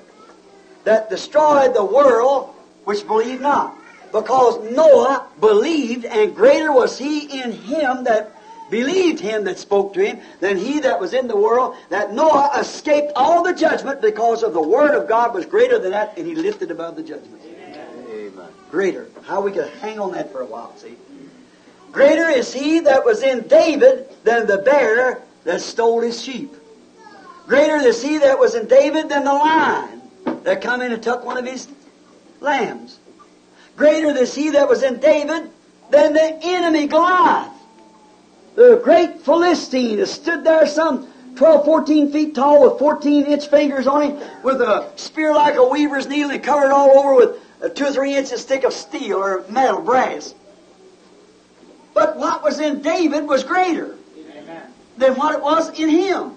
that destroyed the world which believed not. Because Noah believed, and greater was he in him that believed him that spoke to him than he that was in the world, that Noah escaped all the judgment because of the Word of God was greater than that, and he lifted above the judgment. Amen. Greater. How we could hang on that for a while, see? Greater is He that was in David than the bear that stole his sheep. Greater is He that was in David than the lion that come in and took one of his lambs. Greater is He that was in David than the enemy Goliath. The great Philistine has stood there some 12, 14 feet tall with 14-inch fingers on him, with a spear like a weaver's needle, and covered all over with 2 or 3 inches thick of steel or metal, brass. But what was in David was greater than what it was in him.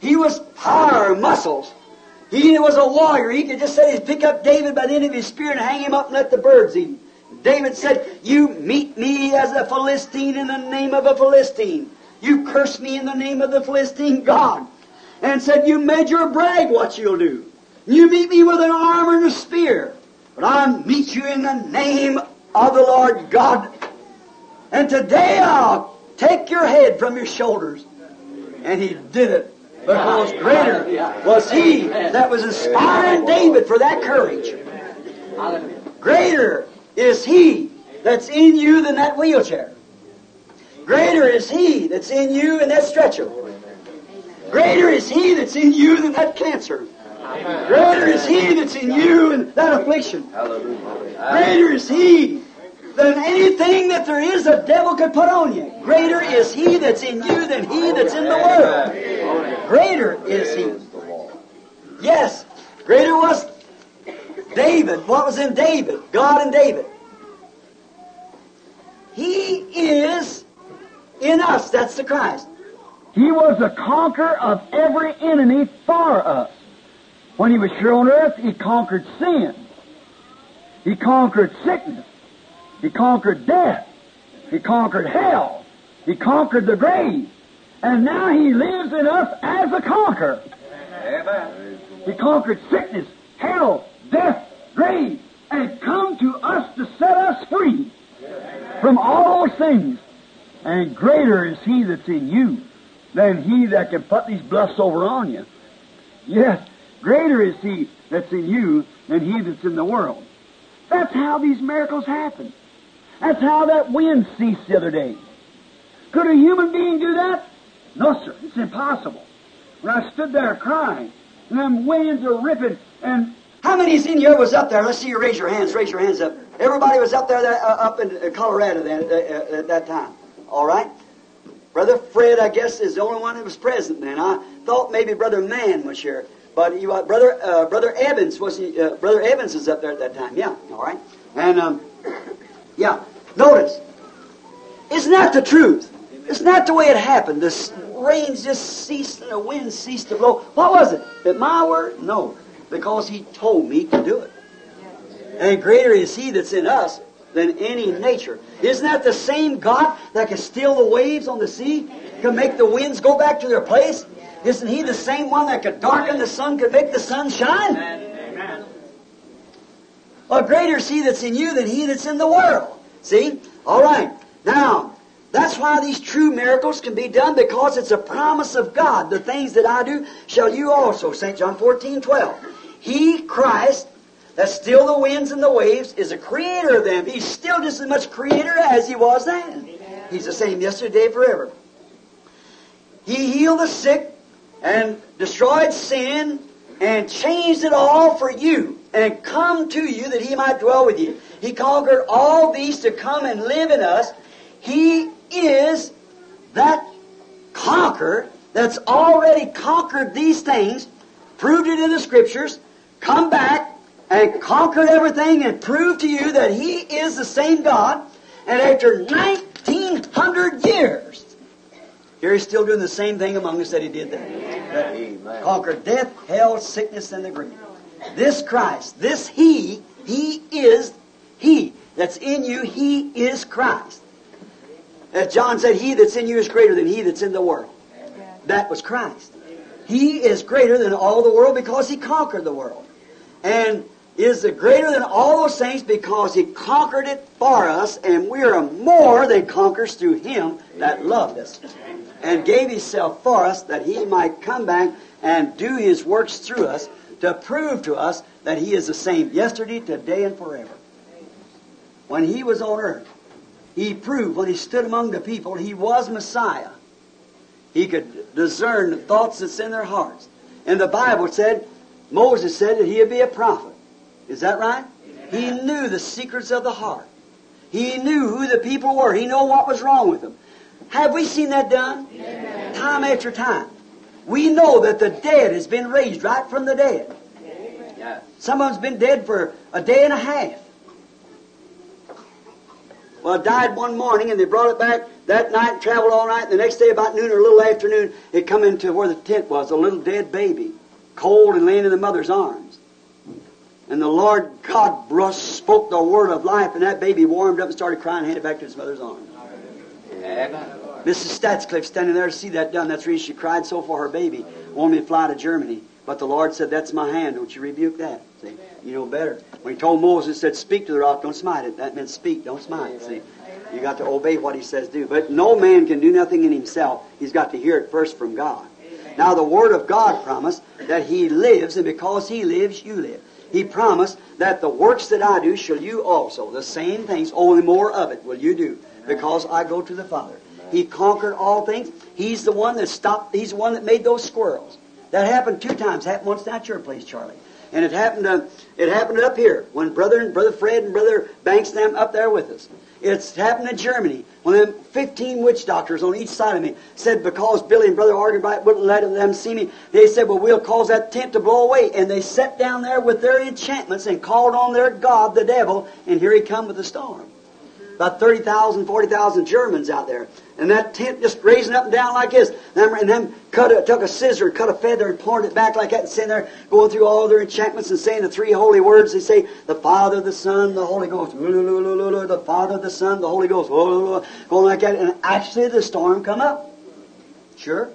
He was power, muscles. He was a warrior. He could just say he'd pick up David by the end of his spear and hang him up and let the birds eat him. David said, you meet me as a Philistine in the name of a Philistine. You curse me in the name of the Philistine God. And said, you measure or brag what you'll do. You meet me with an armor and a spear. But I meet you in the name of the Lord God. And today I'll take your head from your shoulders. And He did it. Because greater was He that was inspiring David for that courage. Greater is He that's in you than that wheelchair. Greater is He that's in you than that stretcher. Greater is He that's in you than that cancer. Greater is He that's in you than that affliction. Greater is He than anything that there is the devil could put on you. Greater is He that's in you than he that's in the world. Greater is He. Yes, greater was David, what was in David, God in David. He is in us, that's the Christ. He was the conqueror of every enemy for us. When He was here on earth, He conquered sin. He conquered sickness. He conquered death. He conquered hell. He conquered the grave. And now He lives in us as a conqueror. Amen. He conquered sickness, hell, death, grave, and come to us to set us free from all things. And greater is He that's in you than he that can put these bluffs over on you. Yes, greater is He that's in you than he that's in the world. That's how these miracles happen. That's how that wind ceased the other day. Could a human being do that? No, sir. It's impossible. When I stood there crying, and them winds are ripping, and how many's in here was up there? Let's see you raise your hands. Raise your hands up. Everybody was up there, up in Colorado at that time. All right? Brother Fred, I guess, is the only one that was present then. I thought maybe Brother Mann was here. But you, Brother Evans was he, Brother Evans is up there at that time. Yeah, all right. And, yeah, notice. Isn't that the truth? Isn't that the way it happened? The rains just ceased and the wind ceased to blow. What was it? At my word? No. Because He told me to do it. And greater is He that's in us than any nature. Isn't that the same God that can still the waves on the sea? Can make the winds go back to their place? Isn't He the same one that could darken the sun, could make the sun shine? Amen. A greater is He that's in you than he that's in the world. See? All right. Now, that's why these true miracles can be done, because it's a promise of God. The things that I do shall you also. St. John 14:12. He, Christ, that still the winds and the waves, is a creator of them. He's still just as much creator as He was then. Amen. He's the same yesterday, forever. He healed the sick and destroyed sin and changed it all for you and come to you that He might dwell with you. He conquered all these to come and live in us. He is that conqueror that's already conquered these things, proved it in the Scriptures, come back and conquered everything and proved to you that He is the same God. And after 1,900 years, here He's still doing the same thing among us that He did then. That He conquered death, hell, sickness, and the grave. This Christ, this He is He that's in you. He is Christ. As John said, He that's in you is greater than he that's in the world. That was Christ. He is greater than all the world because He conquered the world. And is greater than all those things because He conquered it for us, and we are more than conquerors through Him that loved us and gave Himself for us, that He might come back and do His works through us to prove to us that He is the same yesterday, today, and forever. When He was on earth, He proved when He stood among the people He was Messiah. He could discern the thoughts that's in their hearts. And the Bible said, Moses said that he would be a prophet. Is that right? Amen. He knew the secrets of the heart. He knew who the people were. He knew what was wrong with them. Have we seen that done? Amen. Time after time. We know that the dead has been raised right from the dead. Amen. Some of them's been dead for a day and a half. Well, died one morning and they brought it back that night and traveled all night. And the next day about noon or a little afternoon, it come into where the tent was, a little dead baby, cold and laying in the mother's arms. And the Lord God spoke the word of life, and that baby warmed up and started crying and handed back to his mother's arms. Amen. Mrs. Statscliffe standing there to see that done. That's the reason she cried so for her baby. Wanted me to fly to Germany. But the Lord said, that's my hand. Don't you rebuke that. See? You know better. When He told Moses, He said, speak to the rock. Don't smite it. That meant speak. Don't smite it. See? You got to obey what He says do. But no man can do nothing in himself. He's got to hear it first from God. Now the Word of God promised that He lives, and because He lives, you live. He promised that the works that I do shall you also. The same things, only more of it will you do, because I go to the Father. He conquered all things. He's the one that stopped. He's the one that made those squirrels. That happened 2 times. Happened once down at your place, Charlie. And it happened up here when Brother Fred and Brother Banks them up there with us. It's happened in Germany when them 15 witch doctors on each side of me said, because Billy and Brother Argenbright wouldn't let them see me, they said, well, we'll cause that tent to blow away. And they sat down there with their enchantments and called on their god, the devil, and here he come with the storm. About 30,000, 40,000 Germans out there. And that tent just raising up and down like this. And them took a scissor, cut a feather, and pointed it back like that, and sitting there going through all their enchantments and saying the 3 holy words. They say, the Father, the Son, the Holy Ghost. The Father, the Son, the Holy Ghost. Going like that. And actually the storm come up. Sure.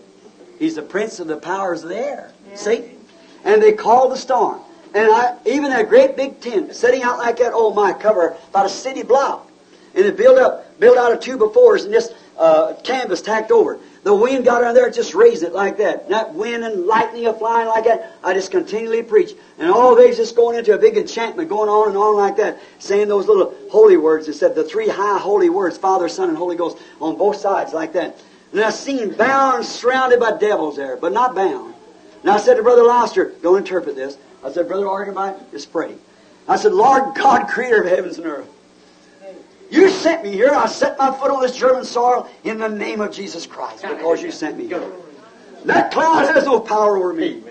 He's the prince of the powers of the air. Yeah. See? And they call the storm. And even that great big tent, sitting out like that, oh my, cover about a city block. And it built out of 2 befores and just canvas tacked over. The wind got out there, just raised it like that. And that wind and lightning are flying like that. I just continually preach. And all they's just going into a big enchantment, going on and on like that, saying those little holy words. It said the 3 high holy words, Father, Son, and Holy Ghost, on both sides like that. And I seen bound, surrounded by devils there, but not bound. And I said to Brother Loster, don't interpret this. I said, Brother Argenbright, just pray. I said, Lord God, creator of heavens and earth, You sent me here. I set my foot on this German soil in the name of Jesus Christ because You sent me here. That cloud has no power over me.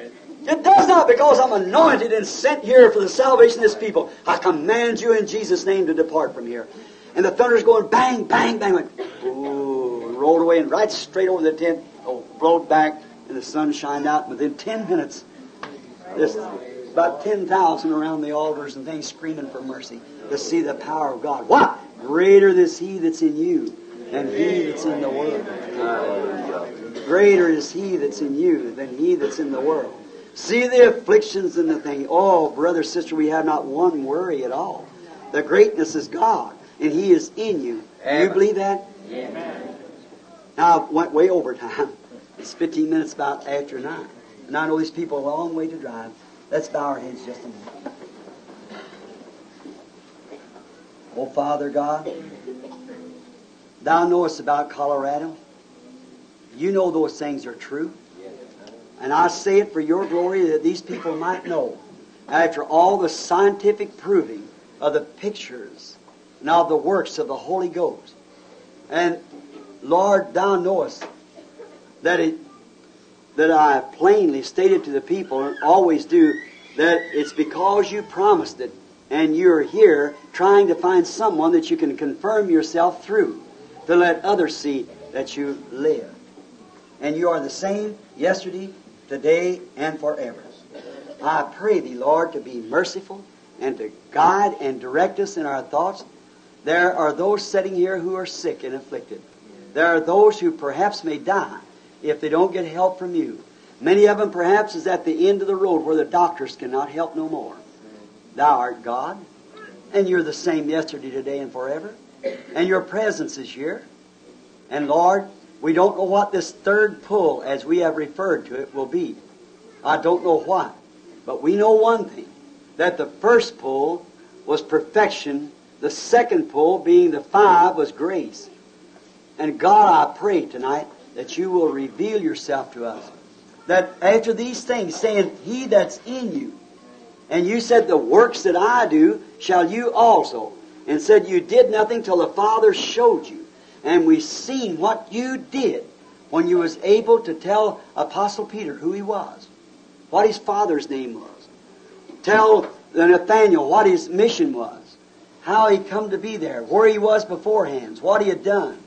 It does not, because I'm anointed and sent here for the salvation of this people. I command you in Jesus' name to depart from here. And the thunder's going bang, bang, bang. Went, ooh, and rolled away and right straight over the tent. Oh, blowed back and the sun shined out. Within 10 minutes, this About 10,000 around the altars and things screaming for mercy to see the power of God. Why? Greater is He that's in you than he that's in the world. Greater is He that's in you than he that's in the world. See the afflictions in the thing. Oh, brother, sister, we have not one worry at all. The greatness is God, and He is in you. Do you believe that? Amen. Now, I went way over time. It's 15 minutes about after 9. And I know these people a long way to drive. Let's bow our heads just a minute. Oh, Father God, Thou knowest about Colorado. You know those things are true. And I say it for Your glory that these people might know, after all the scientific proving of the pictures and of the works of the Holy Ghost. And Lord, Thou knowest that I plainly stated to the people, and always do, that it's because You promised it, and You're here trying to find someone that You can confirm Yourself through, to let others see that You live. And You are the same yesterday, today, and forever. I pray Thee, Lord, to be merciful and to guide and direct us in our thoughts. There are those sitting here who are sick and afflicted. There are those who perhaps may die if they don't get help from You. Many of them perhaps is at the end of the road where the doctors cannot help no more. Thou art God, and You're the same yesterday, today, and forever. And Your presence is here. And Lord, we don't know what this third pull, as we have referred to it, will be. I don't know why. But we know one thing, that the first pull was perfection. The second pull, being the 5, was grace. And God, I pray tonight that You will reveal Yourself to us. That after these things, saying, He that's in you, and You said, the works that I do shall you also. And said, You did nothing till the Father showed you. And we've seen what You did when You was able to tell Apostle Peter who he was, what his father's name was. Tell Nathaniel what his mission was, how he come to be there, where he was beforehand, what he had done.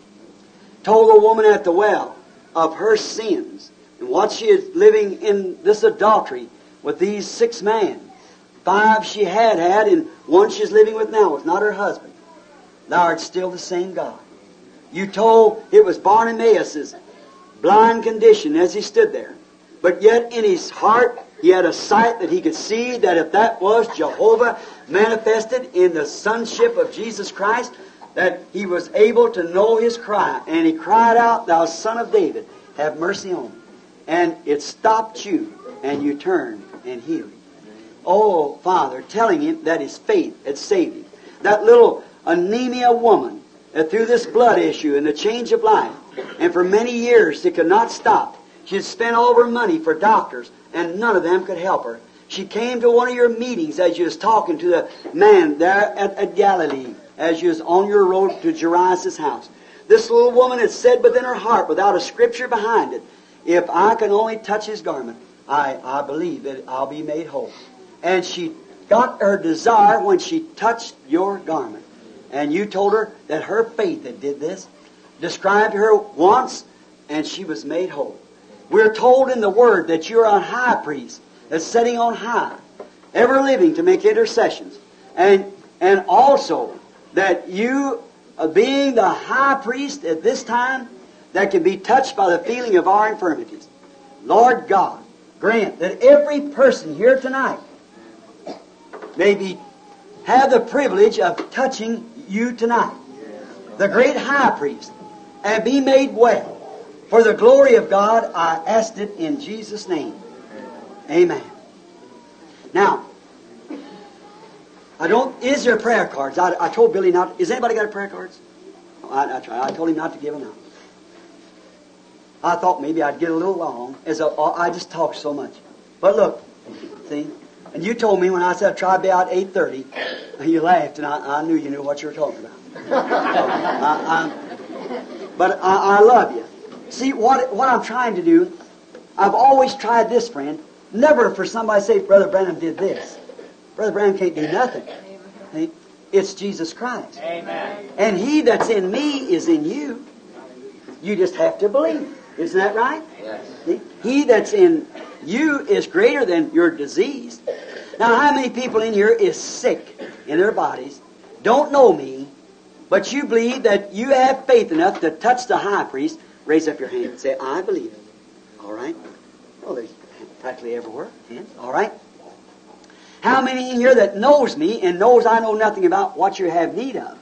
Told the woman at the well of her sins and what she is living in this adultery with these 6 men. 5 she had and one she's living with now was not her husband. Thou art still the same God. You told it was Bartimaeus' blind condition as he stood there. But yet in his heart he had a sight that he could see that if that was Jehovah manifested in the sonship of Jesus Christ, that he was able to know his cry. And he cried out, Thou Son of David, have mercy on me. And it stopped You, and You turned and healed him. Oh, Father, telling him that his faith had saved him. That little anemia woman, that through this blood issue and the change of life, and for many years she could not stop. She had spent all of her money for doctors, and none of them could help her. She came to one of your meetings as you was talking to the man there at Galilee, as you was on your road to Jairus' house. This little woman had said within her heart, without a scripture behind it, if I can only touch His garment, I believe that I'll be made whole. And she got her desire when she touched your garment. And you told her that her faith that did this, described her once, and she was made whole. We're told in the Word that you're a high priest that's sitting on high, ever living to make intercessions. And also, that you, being the high priest at this time, that can be touched by the feeling of our infirmities. Lord God, grant that every person here tonight may have the privilege of touching you tonight, the great high priest, and be made well. For the glory of God, I asked it in Jesus' name. Amen. Now, is there prayer cards? I told Billy not. Is anybody got prayer cards? I told him not to give them out. I thought maybe I'd get a little long, I just talk so much. But look, see, and you told me when I said try to be out 8:30, and you laughed, and I knew you knew what you were talking about. But I love you. See what I'm trying to do. I've always tried this, friend. Never for somebody to say, Brother Branham did this. Brother Branham can't do nothing. See? It's Jesus Christ. Amen. And He that's in me is in you. You just have to believe. Isn't that right? Yes. He that's in you is greater than your disease. Now, how many people in here is sick in their bodies, don't know me, but you believe that you have faith enough to touch the high priest? Raise up your hand and say, I believe it. All right? Well, there's practically everywhere. All right? How many in here that knows me and knows I know nothing about what you have need of,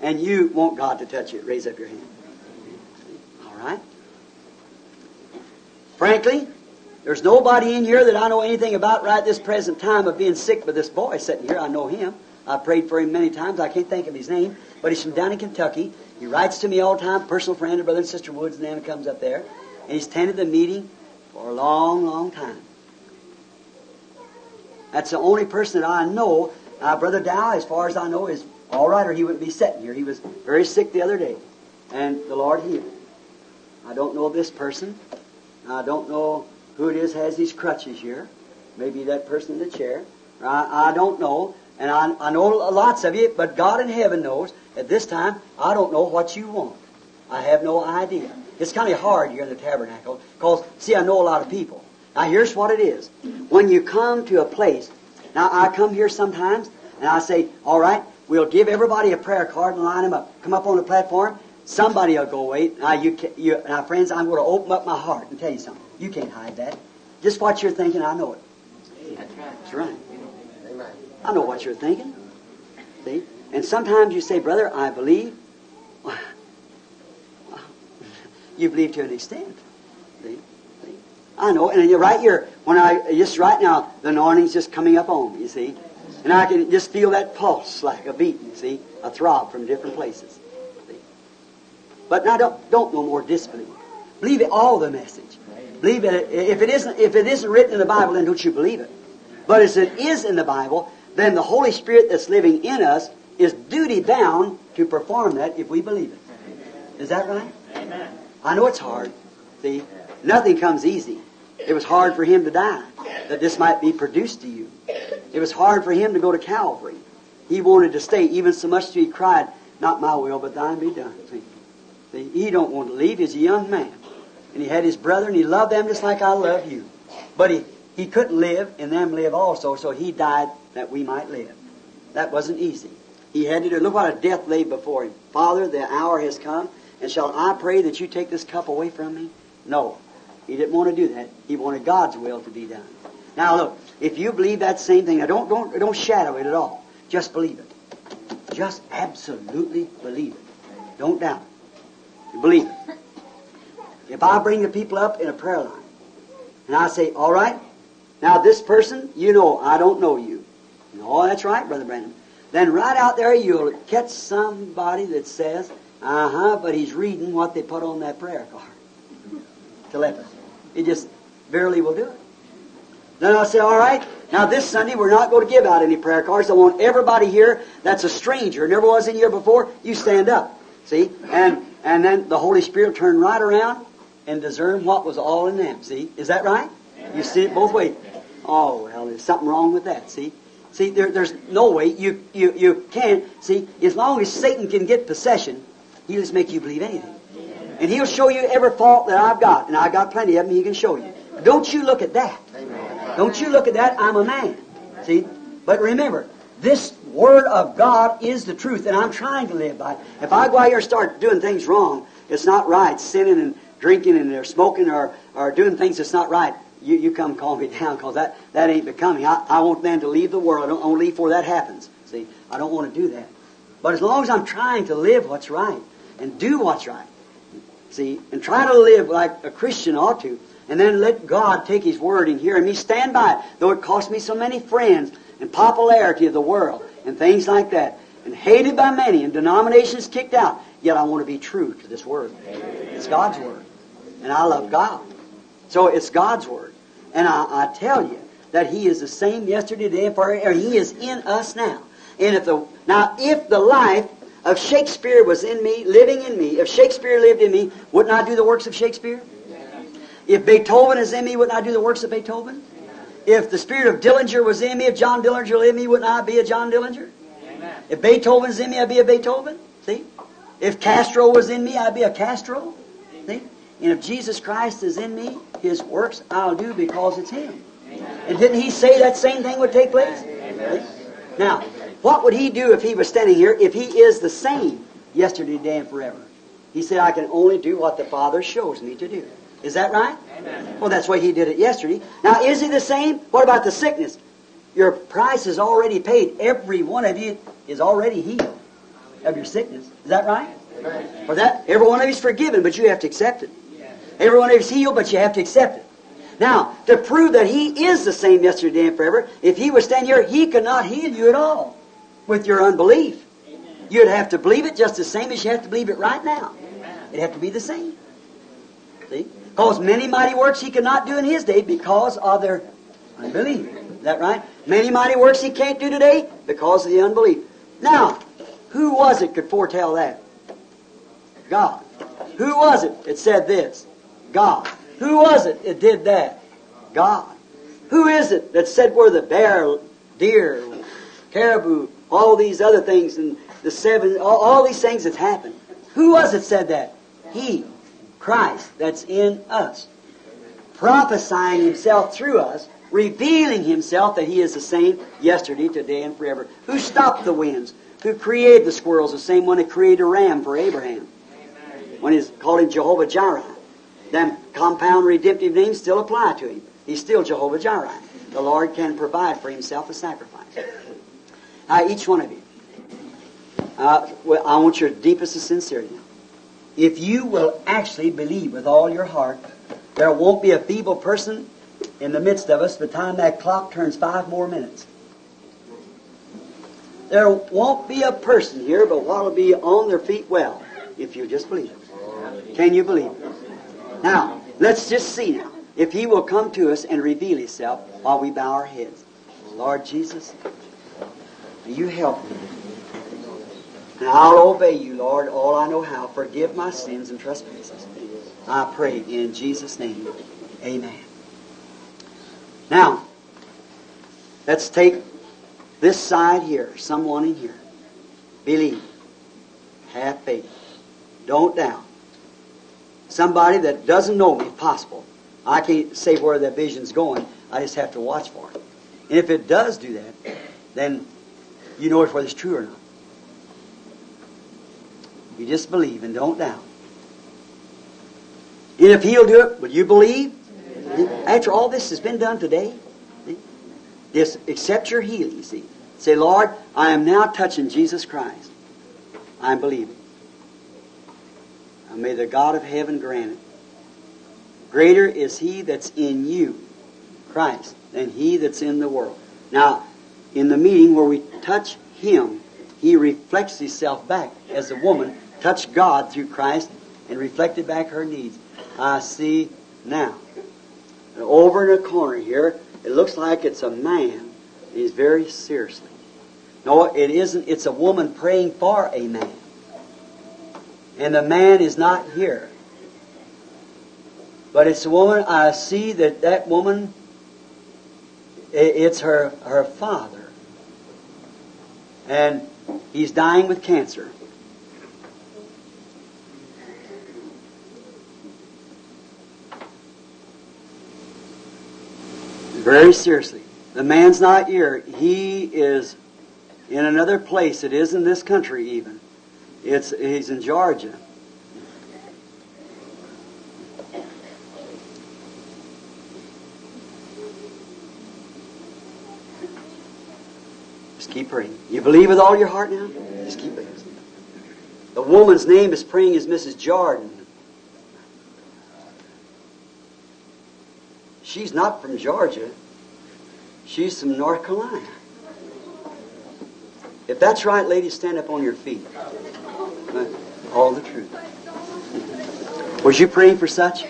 and you want God to touch it? Raise up your hand. All right? Frankly, there's nobody in here that I know anything about right this present time of being sick, but this boy sitting here, I know him. I prayed for him many times. I can't think of his name, but he's from down in Kentucky. He writes to me all the time, personal friend of Brother and Sister Woods, and Anna comes up there. And he's attended the meeting for a long, long time. That's the only person that I know. Brother Dow, as far as I know, is all right, or he wouldn't be sitting here. He was very sick the other day, and the Lord healed him. I don't know this person. I don't know who it is has these crutches here. Maybe that person in the chair. I don't know. And I know lots of you, but God in heaven knows. At this time, I don't know what you want. I have no idea. It's kind of hard here in the tabernacle because, see, I know a lot of people. Now, here's what it is. When you come to a place, now, I come here sometimes, and I say, all right, we'll give everybody a prayer card and line them up. Come up on the platform. Somebody will go away. Now, now friends, I'm going to open up my heart and tell you something. You can't hide that. Just what you're thinking, I know it. That's right. I know what you're thinking. See? And sometimes you say, brother, I believe. You believe to an extent. See? I know. And you're right here. When I just right now, the anointing's just coming up on me, you see. And I can just feel that pulse like a beat, you see, a throb from different places. See? But now don't no more disbelieve. Believe it all the message. Believe it. If it isn't written in the Bible, then don't you believe it. But as it is in the Bible, then the Holy Spirit that's living in us is duty-bound to perform that if we believe it. Is that right? Amen. I know it's hard. See, nothing comes easy. It was hard for him to die, that this might be produced to you. It was hard for him to go to Calvary. He wanted to stay, even so much that he cried, not my will, but thine be done. See, he don't want to leave. He's a young man. And he had his brethren. He loved them just like I love you. But he couldn't live, and them live also, so he died that we might live. That wasn't easy. He had to do it. Look what a death lay before him. Father, the hour has come, and shall I pray that you take this cup away from me? No. He didn't want to do that. He wanted God's will to be done. Now look, if you believe that same thing, now don't shadow it at all. Just believe it. Just absolutely believe it. Don't doubt it. Believe it. If I bring the people up in a prayer line, and I say, all right, now, this person, you know, I don't know you. No, that's right, Brother Brandon. Then right out there, you'll catch somebody that says, but he's reading what they put on that prayer card. Telepathy. It just barely will do it. Then I'll say, all right, now this Sunday, we're not going to give out any prayer cards. I want everybody here that's a stranger, never was in here before, you stand up. See? And then the Holy Spirit turned right around and discerned what was all in them. See? Is that right? You see it both ways. Oh, well, there's something wrong with that, see? See, there's no way you can. See, as long as Satan can get possession, he'll just make you believe anything. And he'll show you every fault that I've got. And I've got plenty of them he can show you. Don't you look at that. Don't you look at that. I'm a man. See? But remember, this Word of God is the truth, and I'm trying to live by it. If I go out here and start doing things wrong, it's not right. Sinning and drinking and smoking or doing things that's not right. You come calm me down, because that ain't becoming. I want them to leave the world. I want to leave before that happens. See, I don't want to do that. But as long as I'm trying to live what's right and do what's right, see, and try to live like a Christian ought to, and then let God take His Word and hear me stand by it, though it cost me so many friends and popularity of the world and things like that, and hated by many and denominations kicked out, yet I want to be true to this Word. It's God's Word, and I love God. So it's God's Word. And I tell you that He is the same yesterday, today, and forever. He is in us now. And if the life of Shakespeare was in me, living in me, if Shakespeare lived in me, wouldn't I do the works of Shakespeare? If Beethoven is in me, wouldn't I do the works of Beethoven? If the spirit of Dillinger was in me, if John Dillinger lived in me, wouldn't I be a John Dillinger? If Beethoven's in me, I'd be a Beethoven. See? If Castro was in me, I'd be a Castro. See? And if Jesus Christ is in me, His works I'll do because it's Him. Amen. And didn't He say that same thing would take place? Amen. Now, what would He do if He was standing here, if He is the same yesterday, today, and forever? He said, I can only do what the Father shows me to do. Is that right? Amen. Well, that's the way He did it yesterday. Now, is He the same? What about the sickness? Your price is already paid. Every one of you is already healed of your sickness. Is that right? Amen. For that, every one of you is forgiven, but you have to accept it. Every one of you is healed, but you have to accept it. Now, to prove that He is the same yesterday, today, and forever, if He was standing here, He could not heal you at all with your unbelief. Amen. You'd have to believe it just the same as you have to believe it right now. Amen. It'd have to be the same. See? Because many mighty works He could not do in His day because of their unbelief. Is that right? Many mighty works He can't do today because of the unbelief. Now, who was it could foretell that? God. Who was it that said this? God. Who was it that did that? God. Who is it that said where the bear, deer, caribou, all these other things, and the seven, all these things that's happened? Who was it said that? He, Christ, that's in us, prophesying Himself through us, revealing Himself that He is the same yesterday, today, and forever. Who stopped the winds? Who created the squirrels? The same one that created a ram for Abraham when He's called Him Jehovah Jireh. Them compound redemptive names still apply to Him. He's still Jehovah Jireh. The Lord can provide for Himself a sacrifice. Now, each one of you, I want your deepest of sincerity. If you will actually believe with all your heart, there won't be a feeble person in the midst of us by the time that clock turns 5 more minutes. There won't be a person here but what'll be on their feet well if you just believe it. Can you believe it? Now, let's just see now if He will come to us and reveal Himself while we bow our heads. Lord Jesus, You help me. And I'll obey You, Lord, all I know how. Forgive my sins and trespasses. I pray in Jesus' name. Amen. Now, let's take this side here, someone in here. Believe. Have faith. Don't doubt. Somebody that doesn't know me, if possible. I can't say where that vision's going. I just have to watch for it. And if it does do that, then you know if whether it's true or not. You just believe and don't doubt. And if He'll do it, will you believe? Amen. After all this has been done today, just accept your healing, see. Say, Lord, I am now touching Jesus Christ. I believe it. And may the God of heaven grant it. Greater is He that's in you, Christ, than he that's in the world. Now, in the meeting where we touch Him, He reflects Himself back as a woman touched God through Christ and reflected back her needs. I see now. And over in the corner here, it looks like it's a man. He's very seriously. No, it isn't. It's a woman praying for a man. And the man is not here. But it's a woman, I see that woman, it's her father. And he's dying with cancer. Very seriously. The man's not here. He is in another place. It isn't this country even. He's in Georgia. Just keep praying. You believe with all your heart now? Just keep praying. The woman's name is praying is Mrs. Jordan. She's not from Georgia. She's from North Carolina. If that's right, ladies, stand up on your feet. All the truth. Was you praying for such?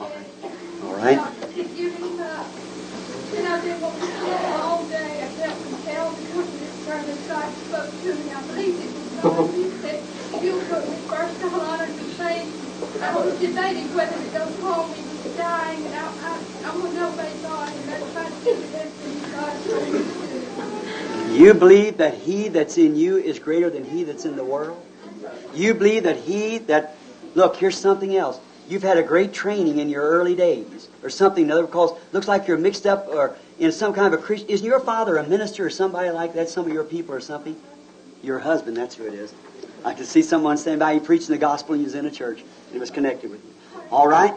All right. You believe that He that's in you is greater than he that's in the world? You believe that he that... Look, here's something else. you've had a great training in your early days or something or other, because it looks like you're mixed up or in some kind of a Christian. Isn't your father a minister or somebody like that, some of your people or something? Your husband, that's who it is. I could see someone standing by you preaching the gospel and he was in a church and it was connected with you. All right?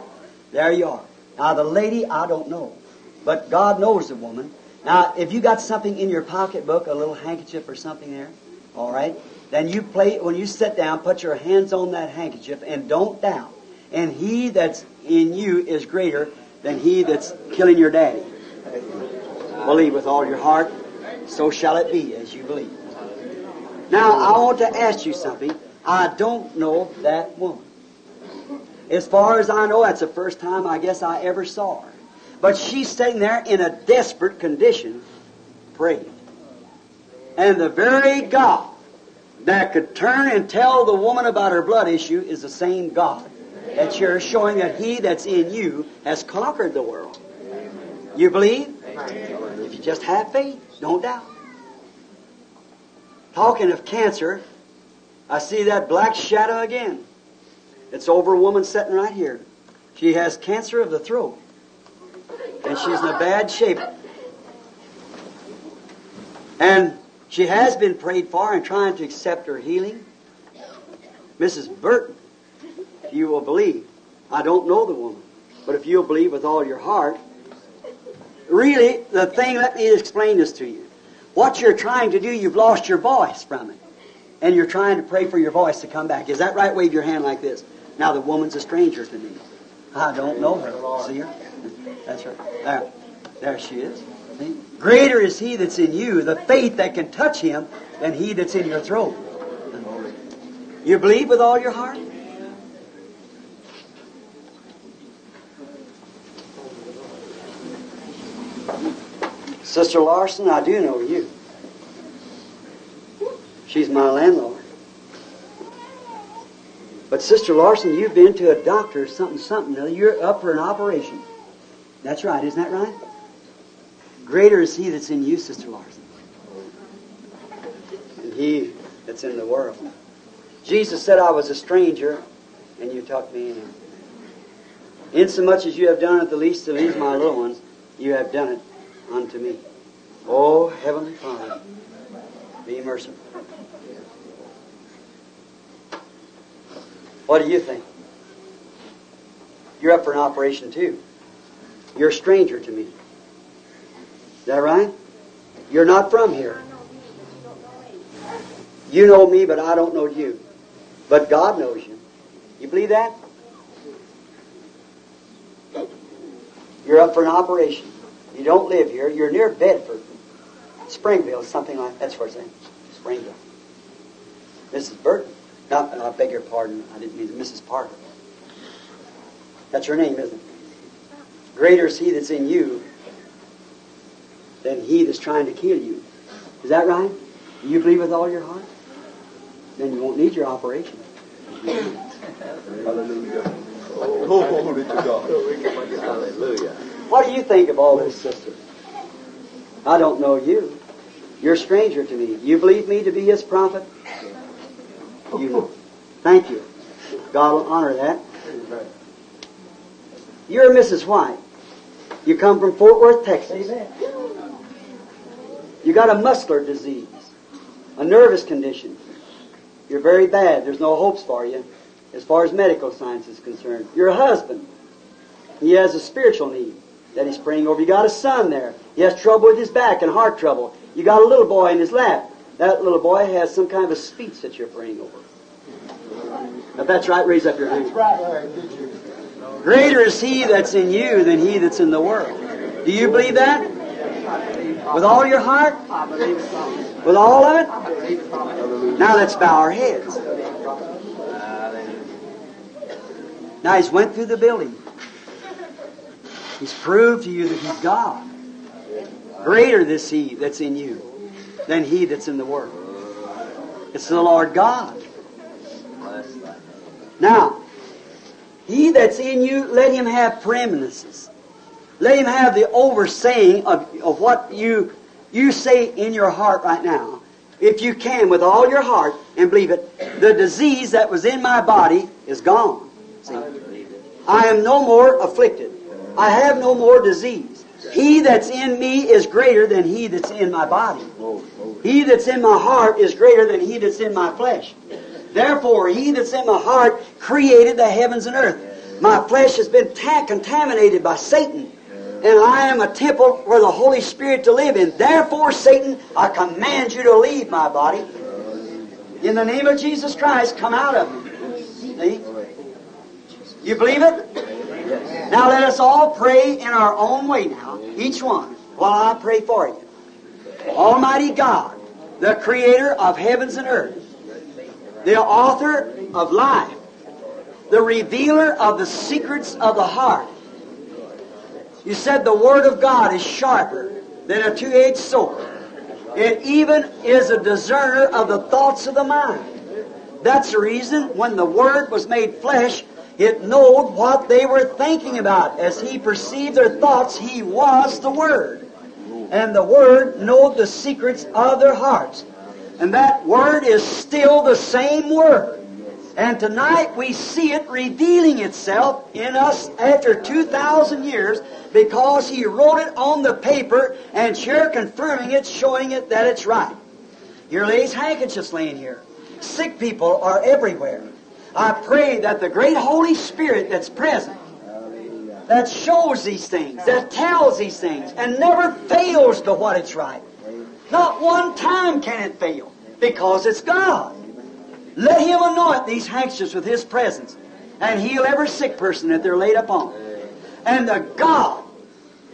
There you are. Now, the lady, I don't know. But God knows the woman. Now, if you got something in your pocketbook, a little handkerchief or something there, all right, then you play, when you sit down, put your hands on that handkerchief and don't doubt. And he that's in you is greater than he that's killing your daddy. Believe with all your heart, so shall it be as you believe. Now, I want to ask you something. I don't know that woman. As far as I know, that's the first time I guess I ever saw her. But she's sitting there in a desperate condition, praying. And the very God that could turn and tell the woman about her blood issue is the same God that you're showing that he that's in you has conquered the world. You believe? If you just have faith, don't doubt. Talking of cancer, I see that black shadow again. It's over a woman sitting right here. She has cancer of the throat. And she's in a bad shape. And she has been prayed for and trying to accept her healing. Mrs. Burton, if you will believe, I don't know the woman, but if you'll believe with all your heart, really, the thing, let me explain this to you. What you're trying to do, you've lost your voice from it. And you're trying to pray for your voice to come back. Is that right? Wave your hand like this. Now the woman's a stranger to me. I don't know her. See her? That's right. There. There she is. See? Greater is he that's in you, the faith that can touch him, than he that's in your throat. You believe with all your heart? Sister Larson, I do know you. She's my landlord. But Sister Larson, you've been to a doctor, something. You're up for an operation. That's right, isn't that right? Greater is he that's in you, Sister Larson, and he that's in the world. Jesus said, I was a stranger, and you took me in. Insomuch as you have done it the least of these, my little ones, you have done it unto me. Oh, Heavenly Father, be merciful. What do you think? You're up for an operation, too. You're a stranger to me. Is that right? You're not from here. You know me, but I don't know you. But God knows you. You believe that? You're up for an operation. You don't live here. You're near Bedford. Springville, something like that. That's where it's at. Springville. Mrs. Burton. No, I beg your pardon. I didn't mean to. Mrs. Parker. That's your name, isn't it? Greater is he that's in you than he that's trying to kill you. Is that right? You believe with all your heart? Then you won't need your operation. Hallelujah. Glory to God. Hallelujah. What do you think of all this, sister? I don't know you. You're a stranger to me. You believe me to be his prophet? You know. Thank you. God will honor that. You're Mrs. White. You come from Fort Worth, Texas. Amen. You got a muscular disease, a nervous condition. You're very bad. There's no hopes for you as far as medical science is concerned. Your husband, he has a spiritual need that he's praying over. You got a son there. He has trouble with his back and heart trouble. You got a little boy in his lap. That little boy has some kind of a speech that you're praying over. If that's right, raise up your hand. That's right. All right, did you? Greater is he that's in you than he that's in the world. Do you believe that? With all your heart? With all of it? Now let's bow our heads. Now he's went through the building. He's proved to you that he's God. Greater is he that's in you than he that's in the world. It's the Lord God. Now, he that's in you, let him have preeminences. Let him have the oversaying of what you say in your heart right now. If you can, with all your heart, and believe it, the disease that was in my body is gone. See? I am no more afflicted. I have no more disease. He that's in me is greater than he that's in my body. He that's in my heart is greater than he that's in my flesh. Therefore, he that's in my heart created the heavens and earth. My flesh has been contaminated by Satan, and I am a temple for the Holy Spirit to live in. Therefore, Satan, I command you to leave my body. In the name of Jesus Christ, come out of me. You believe it? Now let us all pray in our own way now, each one, while I pray for you. Almighty God, the creator of heavens and earth, the author of life, the revealer of the secrets of the heart. You said the Word of God is sharper than a two-edged sword. It even is a discerner of the thoughts of the mind. That's the reason when the Word was made flesh, it knowed what they were thinking about. As He perceived their thoughts, He was the Word. And the Word knowed the secrets of their hearts. And that Word is still the same Word. And tonight we see it revealing itself in us after 2,000 years because He wrote it on the paper and here confirming it, showing it that it's right. Here lays handkerchiefs laying here. Sick people are everywhere. I pray that the great Holy Spirit that's present, that shows these things, that tells these things, and never fails to what it's right. Not one time can it fail because it's God. Let Him anoint these handkerchiefs with His presence and heal every sick person that they're laid upon. And the God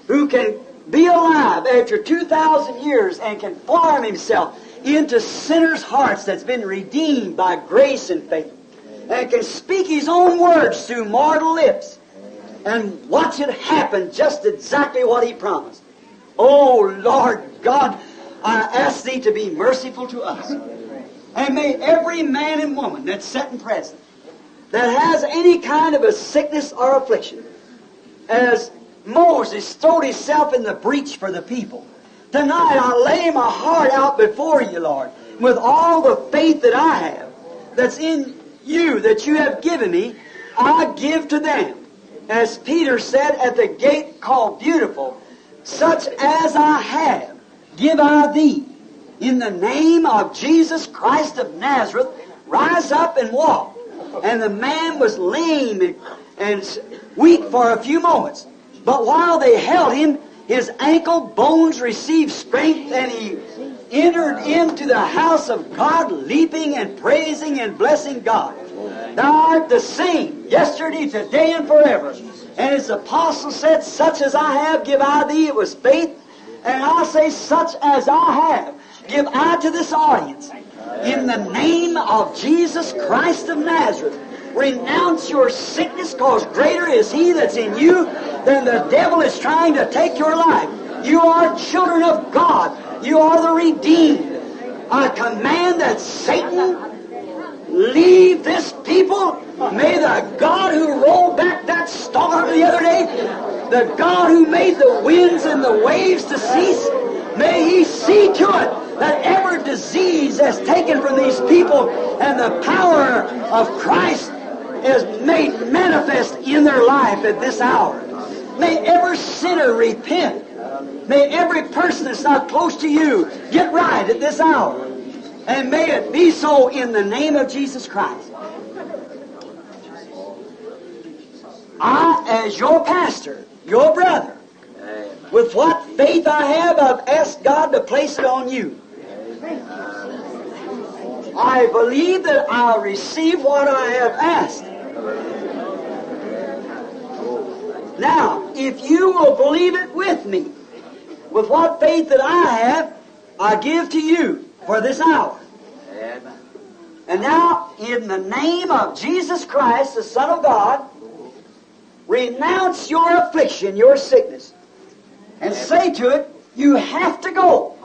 who can be alive after 2,000 years and can form Himself into sinners' hearts that's been redeemed by grace and faith and can speak His own words through mortal lips and watch it happen just exactly what He promised. Oh, Lord God, I ask Thee to be merciful to us. And may every man and woman that's sitting present that has any kind of a sickness or affliction, as Moses throwed himself in the breach for the people, tonight I lay my heart out before You, Lord, with all the faith that I have that's in You, that You have given me, I give to them. As Peter said at the gate called Beautiful, such as I have, give I Thee. In the name of Jesus Christ of Nazareth, rise up and walk. And the man was lame and weak for a few moments. But while they held him, his ankle bones received strength, and he entered into the house of God, leaping and praising and blessing God. Thou art the same, yesterday, today, and forever. And his apostle said, such as I have, give I Thee. It was faith. And I say, such as I have, give I to this audience. In the name of Jesus Christ of Nazareth, renounce your sickness, because greater is He that's in you than the devil is trying to take your life. You are children of God. You are the redeemed. I command that Satan leave this people. May the God who rolled back that storm the other day, the God who made the winds and the waves to cease, may He see to it that every disease that's taken from these people and the power of Christ is made manifest in their life at this hour. May every sinner repent. May every person that's not close to You get right at this hour. And may it be so in the name of Jesus Christ. I, as your pastor, your brother, with what faith I have, I've asked God to place it on you. I believe that I'll receive what I have asked. Now, if you will believe it with me, with what faith that I have, I give to you for this hour. And now, in the name of Jesus Christ, the Son of God, renounce your affliction, your sickness, and say to it, you have to go,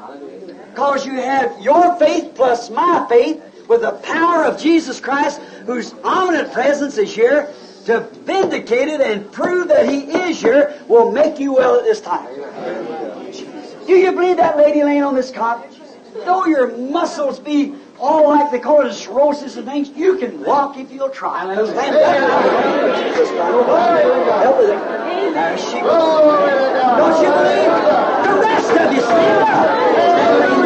because you have your faith plus my faith with the power of Jesus Christ, whose omnipresent presence is here to vindicate it and prove that He is here, will make you well at this time. Do you believe that lady laying on this cot? Though your muscles be all like the cortis roses and things. You can walk if you'll try. Stand up. Jesus Christ. There she goes. Don't you believe? The rest of you stand up.